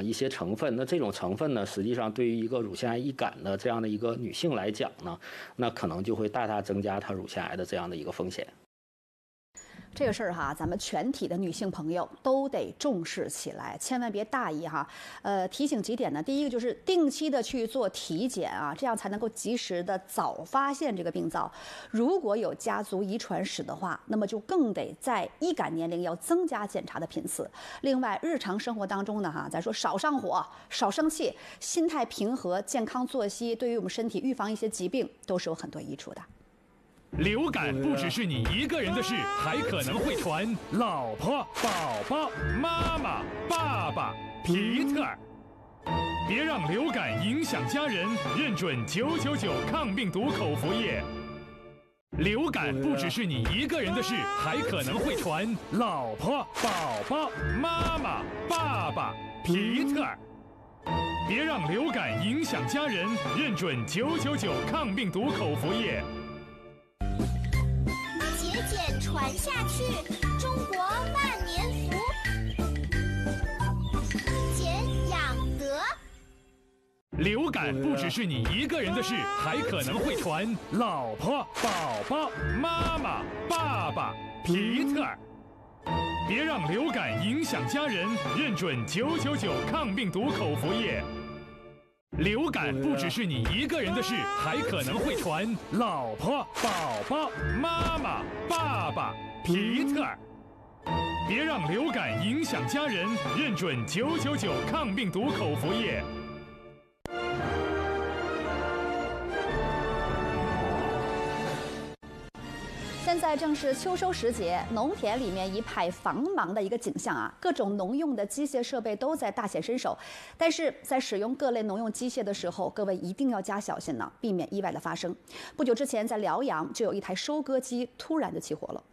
一些成分。那这种成分呢，实际上对于一个乳腺癌易感的这样的一个女性来讲呢，那可能就会大大增加她乳腺癌的这样的一个风险。这个事儿哈，咱们全体的女性朋友都得重视起来，千万别大意哈。提醒几点呢？第一个就是定期的去做体检啊，这样才能够及时的早发现这个病灶。如果有家族遗传史的话，那么就更得在易感年龄要增加检查的频次。另外，日常生活当中呢哈，咱说少上火、少生气，心态平和，健康作息，对于我们身体预防一些疾病都是有很多益处的。流感不只是你一个人的事，还可能会传老婆、宝宝、妈妈、爸爸、皮特。别让流感影响家人，认准999抗病毒口服液。流感不只是你一个人的事，还可能会传老婆、宝宝、妈妈、爸爸、皮特。别让流感影响家人，认准999抗病毒口服液。节俭传下去，中国万年福。俭养德。流感不只是你一个人的事，还可能会传老婆、宝宝、妈妈、爸爸、皮特。别让流感影响家人，认准999抗病毒口服液。流感不只是你一个人的事，还可能会传老婆、宝宝、妈妈、爸爸、皮特。别让流感影响家人，认准999抗病毒口服液。现在正是秋收时节，农田里面一派繁忙的一个景象啊，各种农用的机械设备都在大显身手。但是在使用各类农用机械的时候，各位一定要加小心呢，避免意外的发生。不久之前，在辽阳就有一台收割机突然就起火了。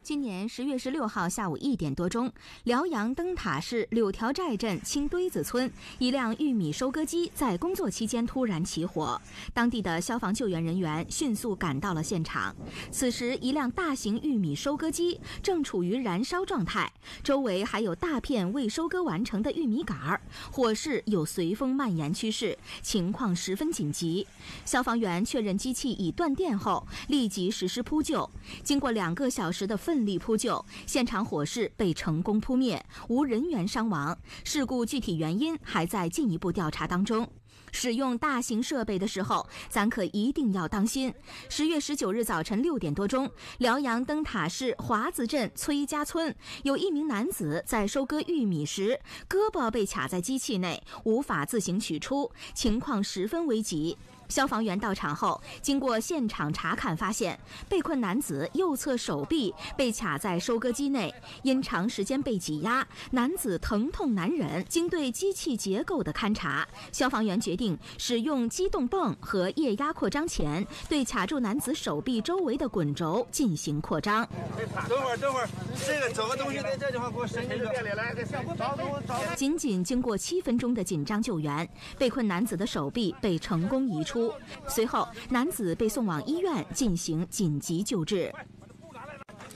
今年10月16号下午1点多钟，辽阳灯塔市柳条寨镇青堆子村，一辆玉米收割机在工作期间突然起火，当地的消防救援人员迅速赶到了现场。此时，一辆大型玉米收割机正处于燃烧状态，周围还有大片未收割完成的玉米杆，火势有随风蔓延趋势，情况十分紧急。消防员确认机器已断电后，立即实施扑救。经过2个小时的奋力扑救，现场火势被成功扑灭，无人员伤亡。事故具体原因还在进一步调查当中。使用大型设备的时候，咱可一定要当心。10月19日早晨6点多钟，辽阳灯塔市华子镇崔家村有一名男子在收割玉米时，胳膊被卡在机器内，无法自行取出，情况十分危急。消防员到场后，经过现场查看，发现被困男子右侧手臂被卡在收割机内，因长时间被挤压，男子疼痛难忍。经对机器结构的勘查，消防员决定使用机动泵和液压扩张钳对卡住男子手臂周围的滚轴进行扩张。等会儿，这个整个东西在这地方给我伸进店里来，仅经过7分钟的紧张救援，被困男子的手臂被成功移出。随后，男子被送往医院进行紧急救治。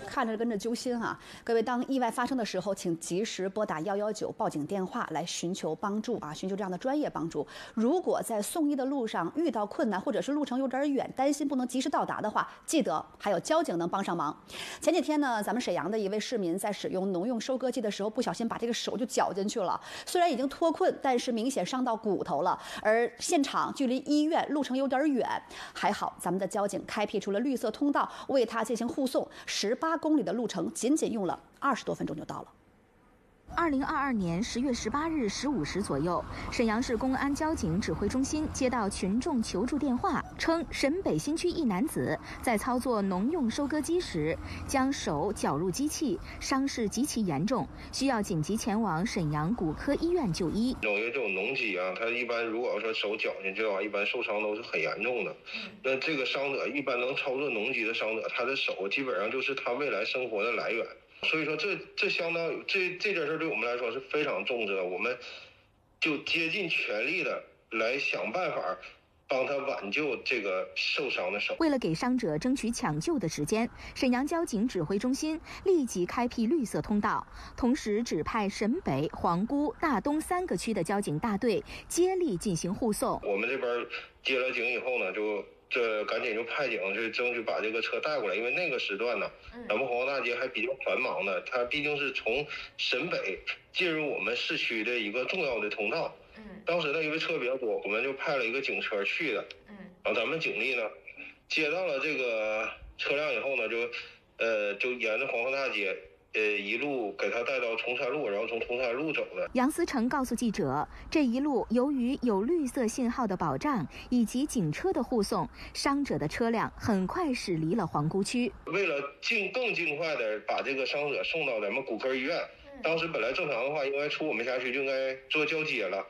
看着跟着揪心啊！各位，当意外发生的时候，请及时拨打119报警电话来寻求帮助啊，寻求这样的专业帮助。如果在送医的路上遇到困难，或者是路程有点远，担心不能及时到达的话，记得还有交警能帮上忙。前几天呢，咱们沈阳的一位市民在使用农用收割机的时候，不小心把这个手就绞进去了，虽然已经脱困，但是明显伤到骨头了。而现场距离医院路程有点远，还好咱们的交警开辟出了绿色通道，为他进行护送。18公里的路程，仅仅用了20多分钟就到了。2022年10月18日15时左右，沈阳市公安交警指挥中心接到群众求助电话，称沈北新区一男子在操作农用收割机时将手绞入机器，伤势极其严重，需要紧急前往沈阳骨科医院就医。有些这种农机啊，它一般如果要说手绞进去的话，一般受伤都是很严重的。那这个伤者一般能操作农机的伤者，他的手基本上就是他未来生活的来源。所以说这相当于这件事对我们来说是非常重视的，我们就竭尽全力的来想办法帮他挽救这个受伤的手。为了给伤者争取抢救的时间，沈阳交警指挥中心立即开辟绿色通道，同时指派沈北、皇姑、大东3个区的交警大队接力进行护送。我们这边接了警以后呢，就赶紧就派警去争取把这个车带过来，因为那个时段呢，咱们皇后大街还比较繁忙的，它毕竟是从沈北进入我们市区的一个重要的通道。当时呢，因为车比较多，我们就派了一个警车去的。然后咱们警力呢接到了这个车辆以后呢，就沿着皇后大街。一路给他带到铜山路，然后从铜山路走的。杨思成告诉记者，这一路由于有绿色信号的保障以及警车的护送，伤者的车辆很快驶离了皇姑区。为了更尽快的把这个伤者送到咱们骨科医院，当时本来正常的话，应该出我们辖区就应该做交接了。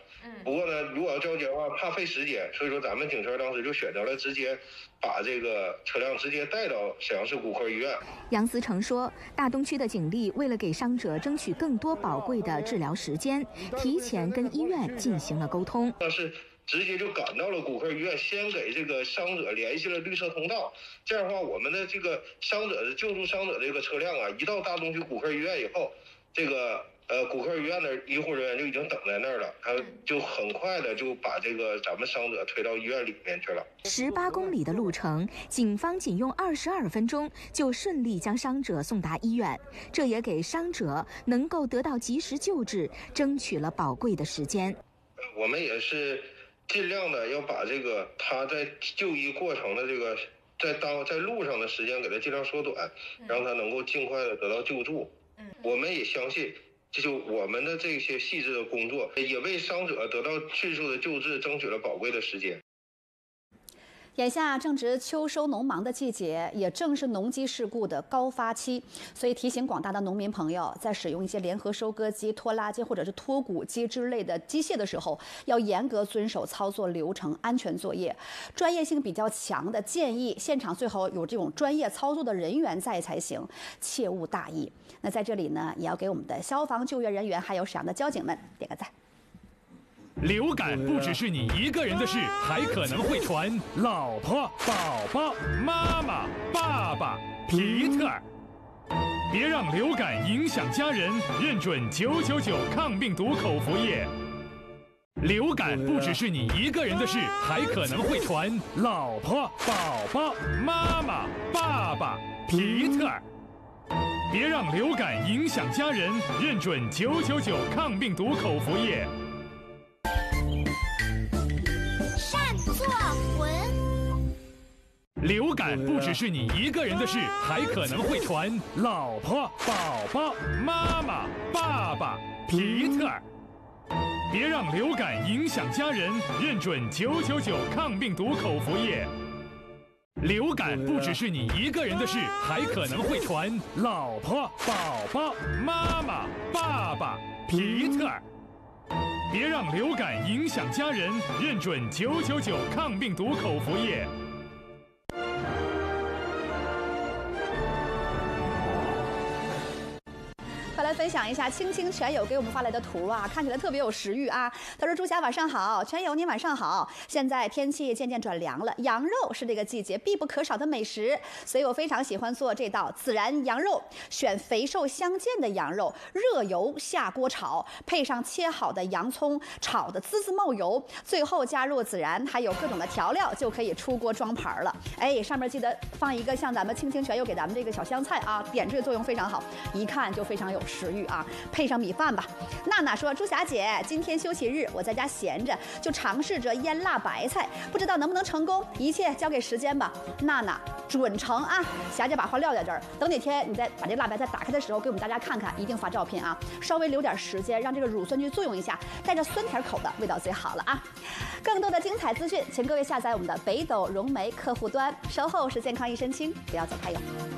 不过呢，如果要交接的话，怕费时间，所以说咱们警车当时就选择了直接把这个车辆直接带到沈阳市骨科医院。杨思成说，大东区的警力为了给伤者争取更多宝贵的治疗时间，提前跟医院进行了沟通。但是直接就赶到了骨科医院，先给这个伤者联系了绿色通道。这样的话，我们的这个救助伤者这个车辆啊，一到大东区骨科医院以后，这个骨科医院的医护人员就已经等在那儿了，他就很快的就把这个咱们伤者推到医院里面去了。18公里的路程，警方仅用22分钟就顺利将伤者送达医院，这也给伤者能够得到及时救治争取了宝贵的时间。我们也是尽量的要把这个他在就医过程的这个在路上的时间给他尽量缩短，让他能够尽快的得到救助。我们也相信，这就我们的这些细致的工作，也为伤者得到迅速的救治争取了宝贵的时间。眼下正值秋收农忙的季节，也正是农机事故的高发期，所以提醒广大的农民朋友，在使用一些联合收割机、拖拉机或者是脱谷机之类的机械的时候，要严格遵守操作流程，安全作业。专业性比较强的建议，现场最好有这种专业操作的人员在才行，切勿大意。那在这里呢，也要给我们的消防救援人员还有沈阳的交警们点个赞。流感不只是你一个人的事，还可能会传老婆、宝宝、妈妈、爸爸、皮特。别让流感影响家人，认准999抗病毒口服液。流感不只是你一个人的事，还可能会传老婆、宝宝、妈妈、爸爸、皮特。别让流感影响家人，认准999抗病毒口服液。流感不只是你一个人的事，还可能会传老婆、宝宝、妈妈、爸爸、皮特。别让流感影响家人，认准999抗病毒口服液。流感不只是你一个人的事，还可能会传老婆、宝宝、妈妈、爸爸、皮特。别让流感影响家人，认准999抗病毒口服液。来分享一下青青全友给我们发来的图啊，看起来特别有食欲啊。他说：“朱霞晚上好，全友您晚上好。现在天气渐渐转凉了，羊肉是这个季节必不可少的美食，所以我非常喜欢做这道孜然羊肉。选肥瘦相间的羊肉，热油下锅炒，配上切好的洋葱，炒得滋滋冒油，最后加入孜然，还有各种的调料，就可以出锅装盘了。哎，上面记得放一个像咱们青青全友给咱们这个小香菜啊，点缀作用非常好，一看就非常有食欲啊。配上米饭吧。”娜娜说：“朱霞姐，今天休息日，我在家闲着，就尝试着腌辣白菜，不知道能不能成功，一切交给时间吧。”娜娜准成啊！霞姐把话撂在这儿，等哪天你再把这辣白菜打开的时候，给我们大家看看，一定发照片啊！稍微留点时间，让这个乳酸菌作用一下，带着酸甜口的味道最好了啊！更多的精彩资讯，请各位下载我们的北斗融媒客户端。稍后是健康一身轻，不要走开哟。